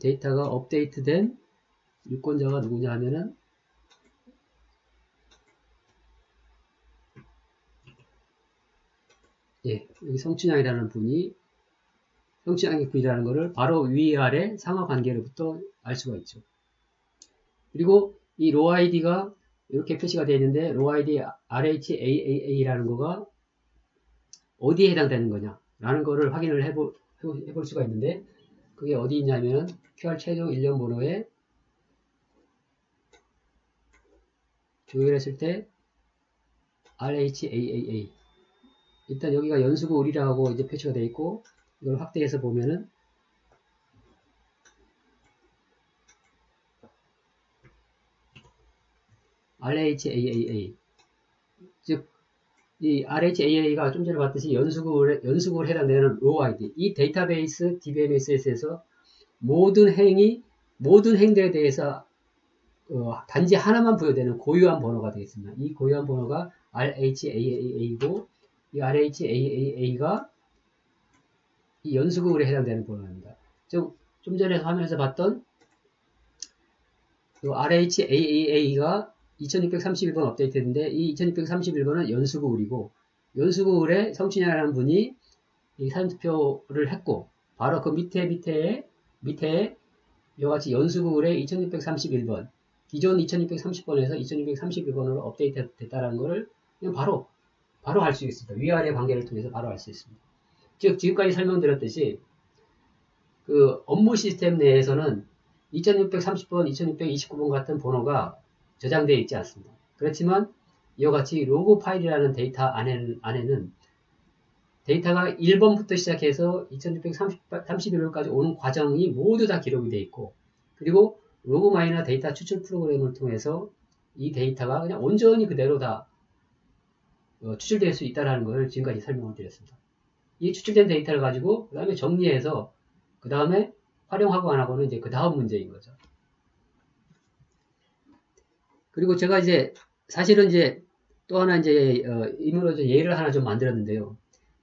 데이터가 업데이트된 유권자가 누구냐 하면은 예, 여기 성춘향이라는 분이 성춘향의 분이라는 것을 바로 위아래 상하관계로부터 알 수가 있죠. 그리고 이 row 아이디가 이렇게 표시가 되어 있는데 row 아이디 알 에이치 에이 에이라는 거가 어디에 해당되는 거냐 라는 거를 확인을 해보, 해볼 수가 있는데 그게 어디 있냐면 큐알 최종 일련 번호에 조율했을 때 알 에이치 에이 에이 에이 일단 여기가 연수구 우리라고 이제 표시가 되어 있고 이걸 확대해서 보면은 알 에이치 에이 에이 에이 즉 이 알 에이치 에이 에이가 좀 전에 봤듯이 연수구에, 연수구에 해당되는 row 아이디 이 데이터베이스 디비엠에스에서 모든 행이 모든 행들에 대해서 어, 단지 하나만 부여되는 고유한 번호가 되겠습니다. 이 고유한 번호가 알 에이치 에이 에이 에이고 이 알 에이치 에이 에이 에이가 이 연수구에 해당되는 번호입니다. 좀, 좀 전에 화면에서 봤던 알 에이치 에이 에이 에이가 이천육백삼십일 번 업데이트인데 이 이천육백삼십일 번은 연수구울이고 연수구울에 성춘향이라는 분이 이 사전투표를 했고 바로 그 밑에 밑에 밑에 이와 같이 연수구울에 이천육백삼십일 번 기존 이천육백삼십 번에서 이천육백삼십일 번으로 업데이트됐다는 것을 그냥 바로 바로 알 수 있습니다. 위아래 관계를 통해서 바로 알 수 있습니다. 즉 지금까지 설명드렸듯이 그 업무 시스템 내에서는 이천육백삼십 번, 이천육백이십구 번 같은 번호가 저장되어 있지 않습니다. 그렇지만 이와 같이 로그 파일이라는 데이터 안에는, 안에는 데이터가 일 번부터 시작해서 이천육백삼십일 번까지 오는 과정이 모두 다 기록이 되어 있고 그리고 로그 마이너 데이터 추출 프로그램을 통해서 이 데이터가 그냥 온전히 그대로 다 추출될 수 있다는 것을 지금까지 설명을 드렸습니다. 이 추출된 데이터를 가지고 그 다음에 정리해서 그 다음에 활용하고 안 하고는 이제 그 다음 문제인 거죠. 그리고 제가 이제 사실은 이제 또 하나 이제 어, 임으로 예를 하나 좀 만들었는데요.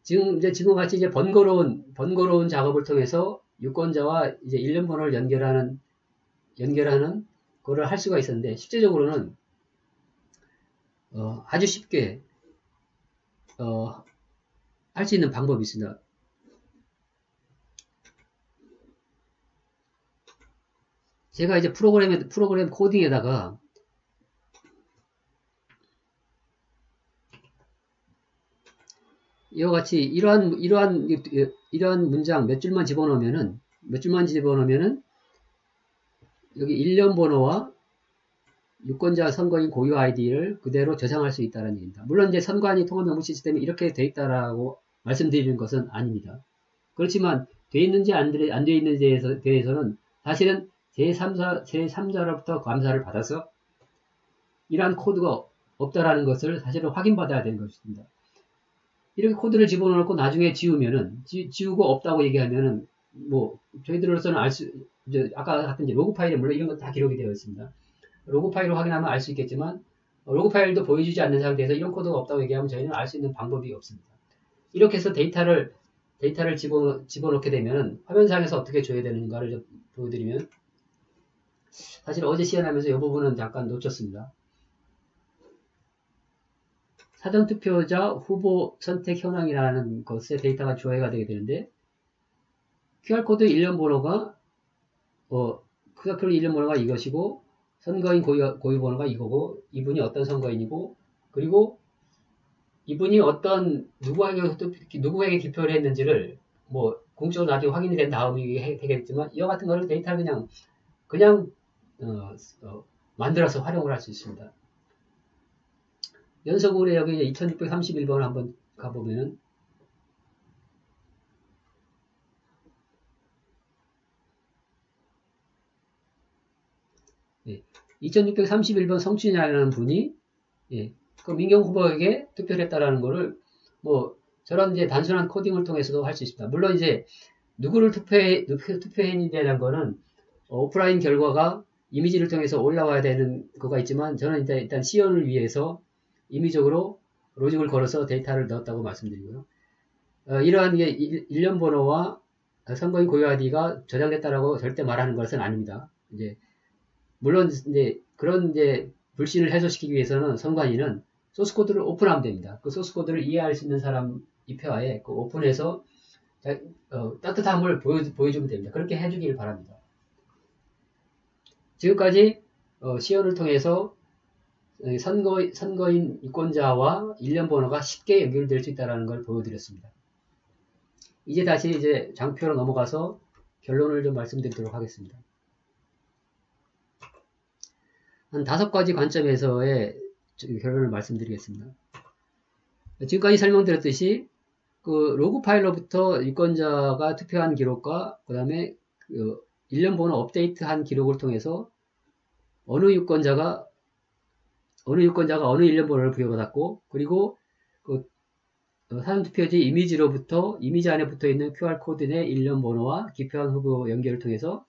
지금 이제 지금 같이 이제 번거로운 번거로운 작업을 통해서 유권자와 이제 일련 번호를 연결하는 연결하는 거를 할 수가 있었는데 실제적으로는 어, 아주 쉽게 어, 할 수 있는 방법이 있습니다. 제가 이제 프로그램에 프로그램 코딩에다가 이와 같이 이러한, 이러한, 이러한 문장 몇 줄만 집어넣으면은, 몇 줄만 집어넣으면은, 여기 일련 번호와 유권자 선거인 고유 아이디를 그대로 저장할 수 있다는 얘기입니다. 물론 이제 선관위 통합 업무 시스템이 이렇게 되어 있다라고 말씀드리는 것은 아닙니다. 그렇지만, 되어 있는지 안 되어 있는지에 대해서는 사실은 제삼자, 제삼자로부터 감사를 받아서 이러한 코드가 없다라는 것을 사실은 확인받아야 되는 것입니다. 이렇게 코드를 집어넣고 나중에 지우면은, 지, 지우고 없다고 얘기하면은 뭐 저희들로서는 알 수, 이제 아까 같은 이제 로그 파일에 물론 이런 건 다 기록이 되어 있습니다. 로그 파일로 확인하면 알 수 있겠지만 로그 파일도 보여주지 않는 상태에서 이런 코드가 없다고 얘기하면 저희는 알 수 있는 방법이 없습니다. 이렇게 해서 데이터를 데이터를 집어 집어넣게 되면 화면상에서 어떻게 줘야 되는가를 보여드리면, 사실 어제 시연하면서 이 부분은 잠깐 놓쳤습니다. 사전투표자 후보 선택 현황이라는 것에 데이터가 조회가 되게 되는데, 큐알코드 일련 번호가 어, 큐알코드 일련 번호가 이것이고, 선거인 고유, 고유 번호가 이거고, 이분이 어떤 선거인이고, 그리고 이분이 어떤 누구에게, 누구에게 기표를 했는지를 뭐 공적으로 나중에 확인이 된 다음이 되겠지만, 이와 같은 거를 데이터를 그냥 그냥 어, 어, 만들어서 활용을 할 수 있습니다. 연속으로 여기 이천육백삼십일 번을 한번 가보면, 예, 이천육백삼십일 번 성춘이라는 분이, 예, 그 민경욱 후보에게 투표를 했다라는 거를 뭐 저런 이제 단순한 코딩을 통해서도 할 수 있습니다. 물론 이제 누구를 투표해 투표했느냐라는 거는 오프라인 결과가 이미지를 통해서 올라와야 되는 거가 있지만, 저는 일단, 일단 시연을 위해서 임의적으로 로직을 걸어서 데이터를 넣었다고 말씀드리고요. 어, 이러한 게 일련 번호와 선거인 고유 아이디가 저장됐다라고 절대 말하는 것은 아닙니다. 이제 물론 이제 그런 이제 불신을 해소시키기 위해서는 선관위는 소스 코드를 오픈하면 됩니다. 그 소스 코드를 이해할 수 있는 사람 입회하에 그 오픈해서 어, 따뜻함을 보여, 보여주면 됩니다. 그렇게 해주길 바랍니다. 지금까지 어, 시연을 통해서 선거, 선거인 유권자와 일련 번호가 쉽게 연결될 수 있다는 걸 보여드렸습니다. 이제 다시 이제 장표로 넘어가서 결론을 좀 말씀드리도록 하겠습니다. 한 다섯 가지 관점에서의 결론을 말씀드리겠습니다. 지금까지 설명드렸듯이 그 로그 파일로부터 유권자가 투표한 기록과 그 다음에 그 일련 번호 업데이트한 기록을 통해서 어느 유권자가 어느 유권자가 어느 일련 번호를 부여받았고, 그리고 그 사전투표지 이미지로부터 이미지 안에 붙어있는 큐알코드 내 일련 번호와 기표한 후보 연결을 통해서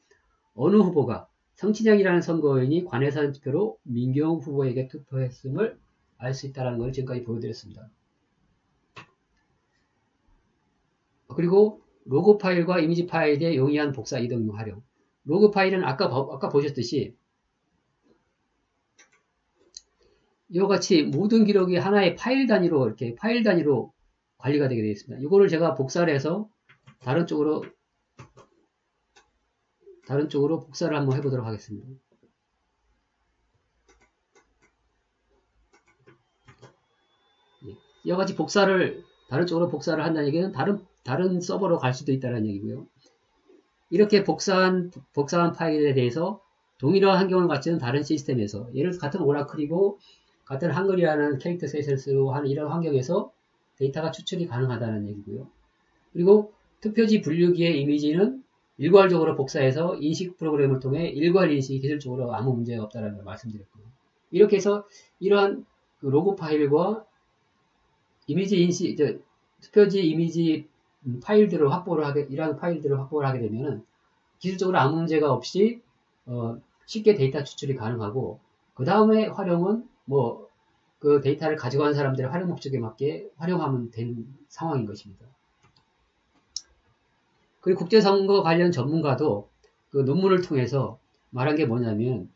어느 후보가 성친양이라는 선거인이 관외 사전투표로 민경욱 후보에게 투표했음을 알 수 있다는 걸 지금까지 보여드렸습니다. 그리고 로그 파일과 이미지 파일의 용이한 복사 이동 활용. 로그 파일은 아까, 아까 보셨듯이 이와 같이 모든 기록이 하나의 파일 단위로 이렇게 파일 단위로 관리가 되게 되어 있습니다. 이거를 제가 복사를 해서 다른 쪽으로 다른 쪽으로 복사를 한번 해보도록 하겠습니다. 이와 같이 복사를 다른 쪽으로 복사를 한다는 얘기는 다른 다른 서버로 갈 수도 있다는 얘기고요. 이렇게 복사한 복사한 파일에 대해서 동일한 환경을 갖추는 다른 시스템에서, 예를 들어 같은 오라클이고 같은 한글이라는 캐릭터 셋을 쓰고 하는 이런 환경에서 데이터가 추출이 가능하다는 얘기고요. 그리고 투표지 분류기의 이미지는 일괄적으로 복사해서 인식 프로그램을 통해 일괄 인식이 기술적으로 아무 문제가 없다는 걸 말씀드렸고요. 이렇게 해서 이러한 그 로그 파일과 이미지 인식, 투표지 이미지 파일들을 확보를 하게, 이러한 파일들을 확보를 하게 되면은 기술적으로 아무 문제가 없이 어, 쉽게 데이터 추출이 가능하고, 그 다음에 활용은 뭐 그 데이터를 가지고 간 사람들의 활용 목적에 맞게 활용하면 되는 상황인 것입니다. 그리고 국제선거 관련 전문가도 그 논문을 통해서 말한 게 뭐냐면,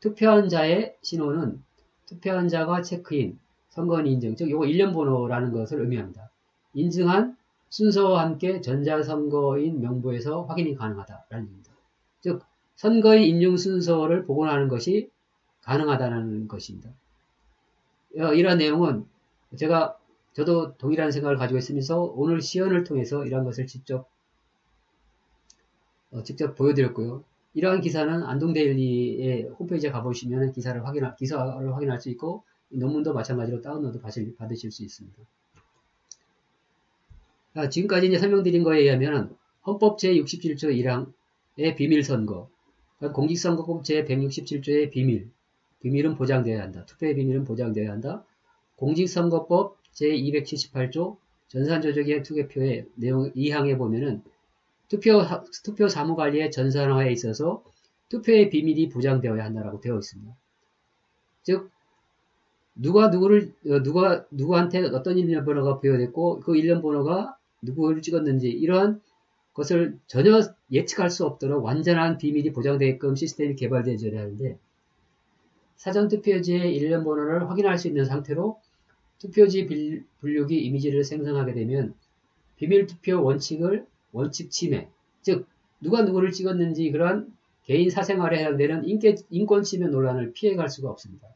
투표한 자의 신호는 투표한 자가 체크인, 선거인 인증, 즉 요거 일련 번호라는 것을 의미합니다. 인증한 순서와 함께 전자선거인 명부에서 확인이 가능하다라는 겁니다. 즉 선거인 인증 순서를 복원하는 것이 가능하다는 것입니다. 이러한 내용은 제가 저도 동일한 생각을 가지고 있으면서 오늘 시연을 통해서 이러한 것을 직접 어, 직접 보여드렸고요. 이러한 기사는 안동데일리의 홈페이지에 가보시면 기사를 확인할 기사를 확인할 수 있고, 논문도 마찬가지로 다운로드 받으실, 받으실 수 있습니다. 자, 지금까지 이제 설명드린 거에 의하면 헌법 제육십칠조 일항의 비밀선거, 공직선거법 제백육십칠조의 비밀, 비밀은 보장되어야 한다. 투표의 비밀은 보장되어야 한다. 공직선거법 제이백칠십팔조 전산조작의 투개표의 내용 이 항에 보면은 투표, 투표 사무관리의 전산화에 있어서 투표의 비밀이 보장되어야 한다라고 되어 있습니다. 즉, 누가 누구를, 누가, 누구한테 어떤 일련번호가 부여됐고, 그 일련번호가 누구를 찍었는지, 이러한 것을 전혀 예측할 수 없도록 완전한 비밀이 보장되게끔 시스템이 개발되어야 하는데, 사전투표지의 일련번호를 확인할 수 있는 상태로 투표지 분류기 이미지를 생성하게 되면 비밀투표 원칙을 원칙 침해, 즉 누가 누구를 찍었는지 그러한 개인 사생활에 해당되는 인권침해 논란을 피해갈 수가 없습니다.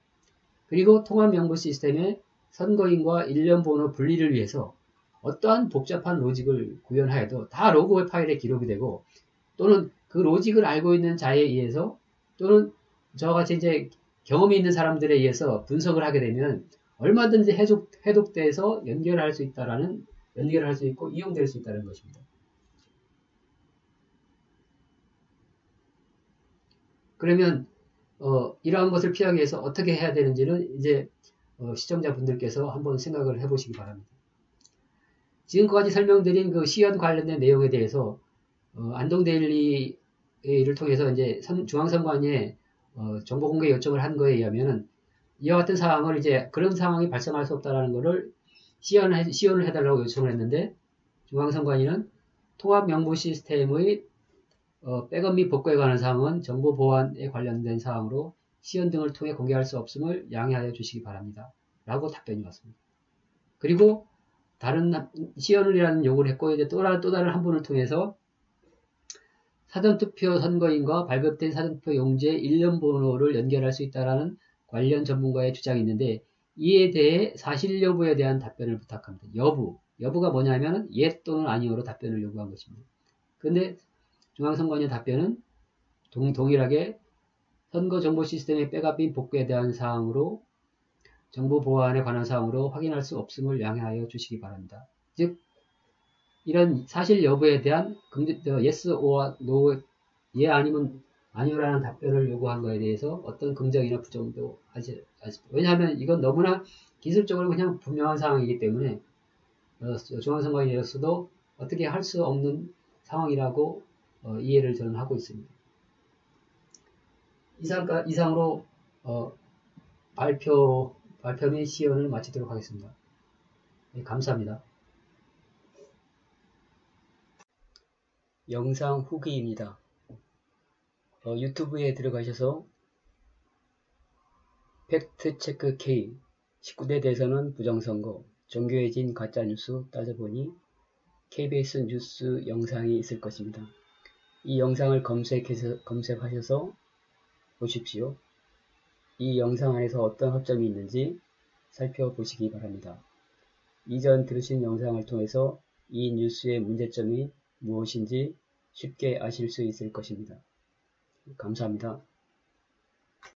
그리고 통합명부 시스템의 선거인과 일련번호 분리를 위해서 어떠한 복잡한 로직을 구현하여도 다 로그 파일에 기록이 되고, 또는 그 로직을 알고 있는 자에 의해서, 또는 저같이 이제 경험이 있는 사람들에 의해서 분석을 하게 되면 얼마든지 해독, 해독돼서 연결할 수 있다라는, 연결할 수 있고 이용될 수 있다는 것입니다. 그러면 어, 이러한 것을 피하기 위해서 어떻게 해야 되는지는 이제 어, 시청자분들께서 한번 생각을 해보시기 바랍니다. 지금까지 설명드린 그 시연 관련된 내용에 대해서 어, 안동데일리를 통해서 이제 중앙선관위에 어, 정보공개 요청을 한 거에 의하면은 이와 같은 상황을 이제 그런 상황이 발생할 수 없다라는 것을 시연을, 시연을 해달라고 요청을 했는데, 중앙선관위는 통합명부 시스템의 어, 백업 및 복구에 관한 사항은 정보 보안에 관련된 사항으로 시연 등을 통해 공개할 수 없음을 양해하여 주시기 바랍니다 라고 답변이 왔습니다. 그리고 다른 시연을 이라는 요구를 했고, 이제 또, 또 다른 한 분을 통해서 사전투표 선거인과 발급된 사전투표 용지에 일련번호를 연결할 수 있다라는 관련 전문가의 주장이 있는데, 이에 대해 사실 여부에 대한 답변을 부탁합니다. 여부. 여부가 뭐냐면 예 또는 아니오로 답변을 요구한 것입니다. 근데 중앙선관위의 답변은 동, 동일하게 선거정보시스템의 백업 및 복구에 대한 사항으로 정보보안에 관한 사항으로 확인할 수 없음을 양해하여 주시기 바랍니다. 즉, 이런 사실 여부에 대한 yes or no, 예 아니면 아니오라는 답변을 요구한 것에 대해서 어떤 긍정이나 부정도 하지 않습니다. 왜냐하면 이건 너무나 기술적으로 그냥 분명한 상황이기 때문에 중앙선관위로서도 어떻게 할 수 없는 상황이라고 어, 이해를 저는 하고 있습니다. 이상, 이상으로 어, 발표, 발표 및 시연을 마치도록 하겠습니다. 네, 감사합니다. 영상 후기입니다. 어, 유튜브에 들어가셔서 팩트체크 K 십구 대 대선은 부정선거, 정교해진 가짜뉴스 따져보니 케이비에스 뉴스 영상이 있을 것입니다. 이 영상을 검색해서, 검색하셔서 보십시오. 이 영상 안에서 어떤 허점이 있는지 살펴보시기 바랍니다. 이전 들으신 영상을 통해서 이 뉴스의 문제점이 무엇인지 쉽게 아실 수 있을 것입니다. 감사합니다.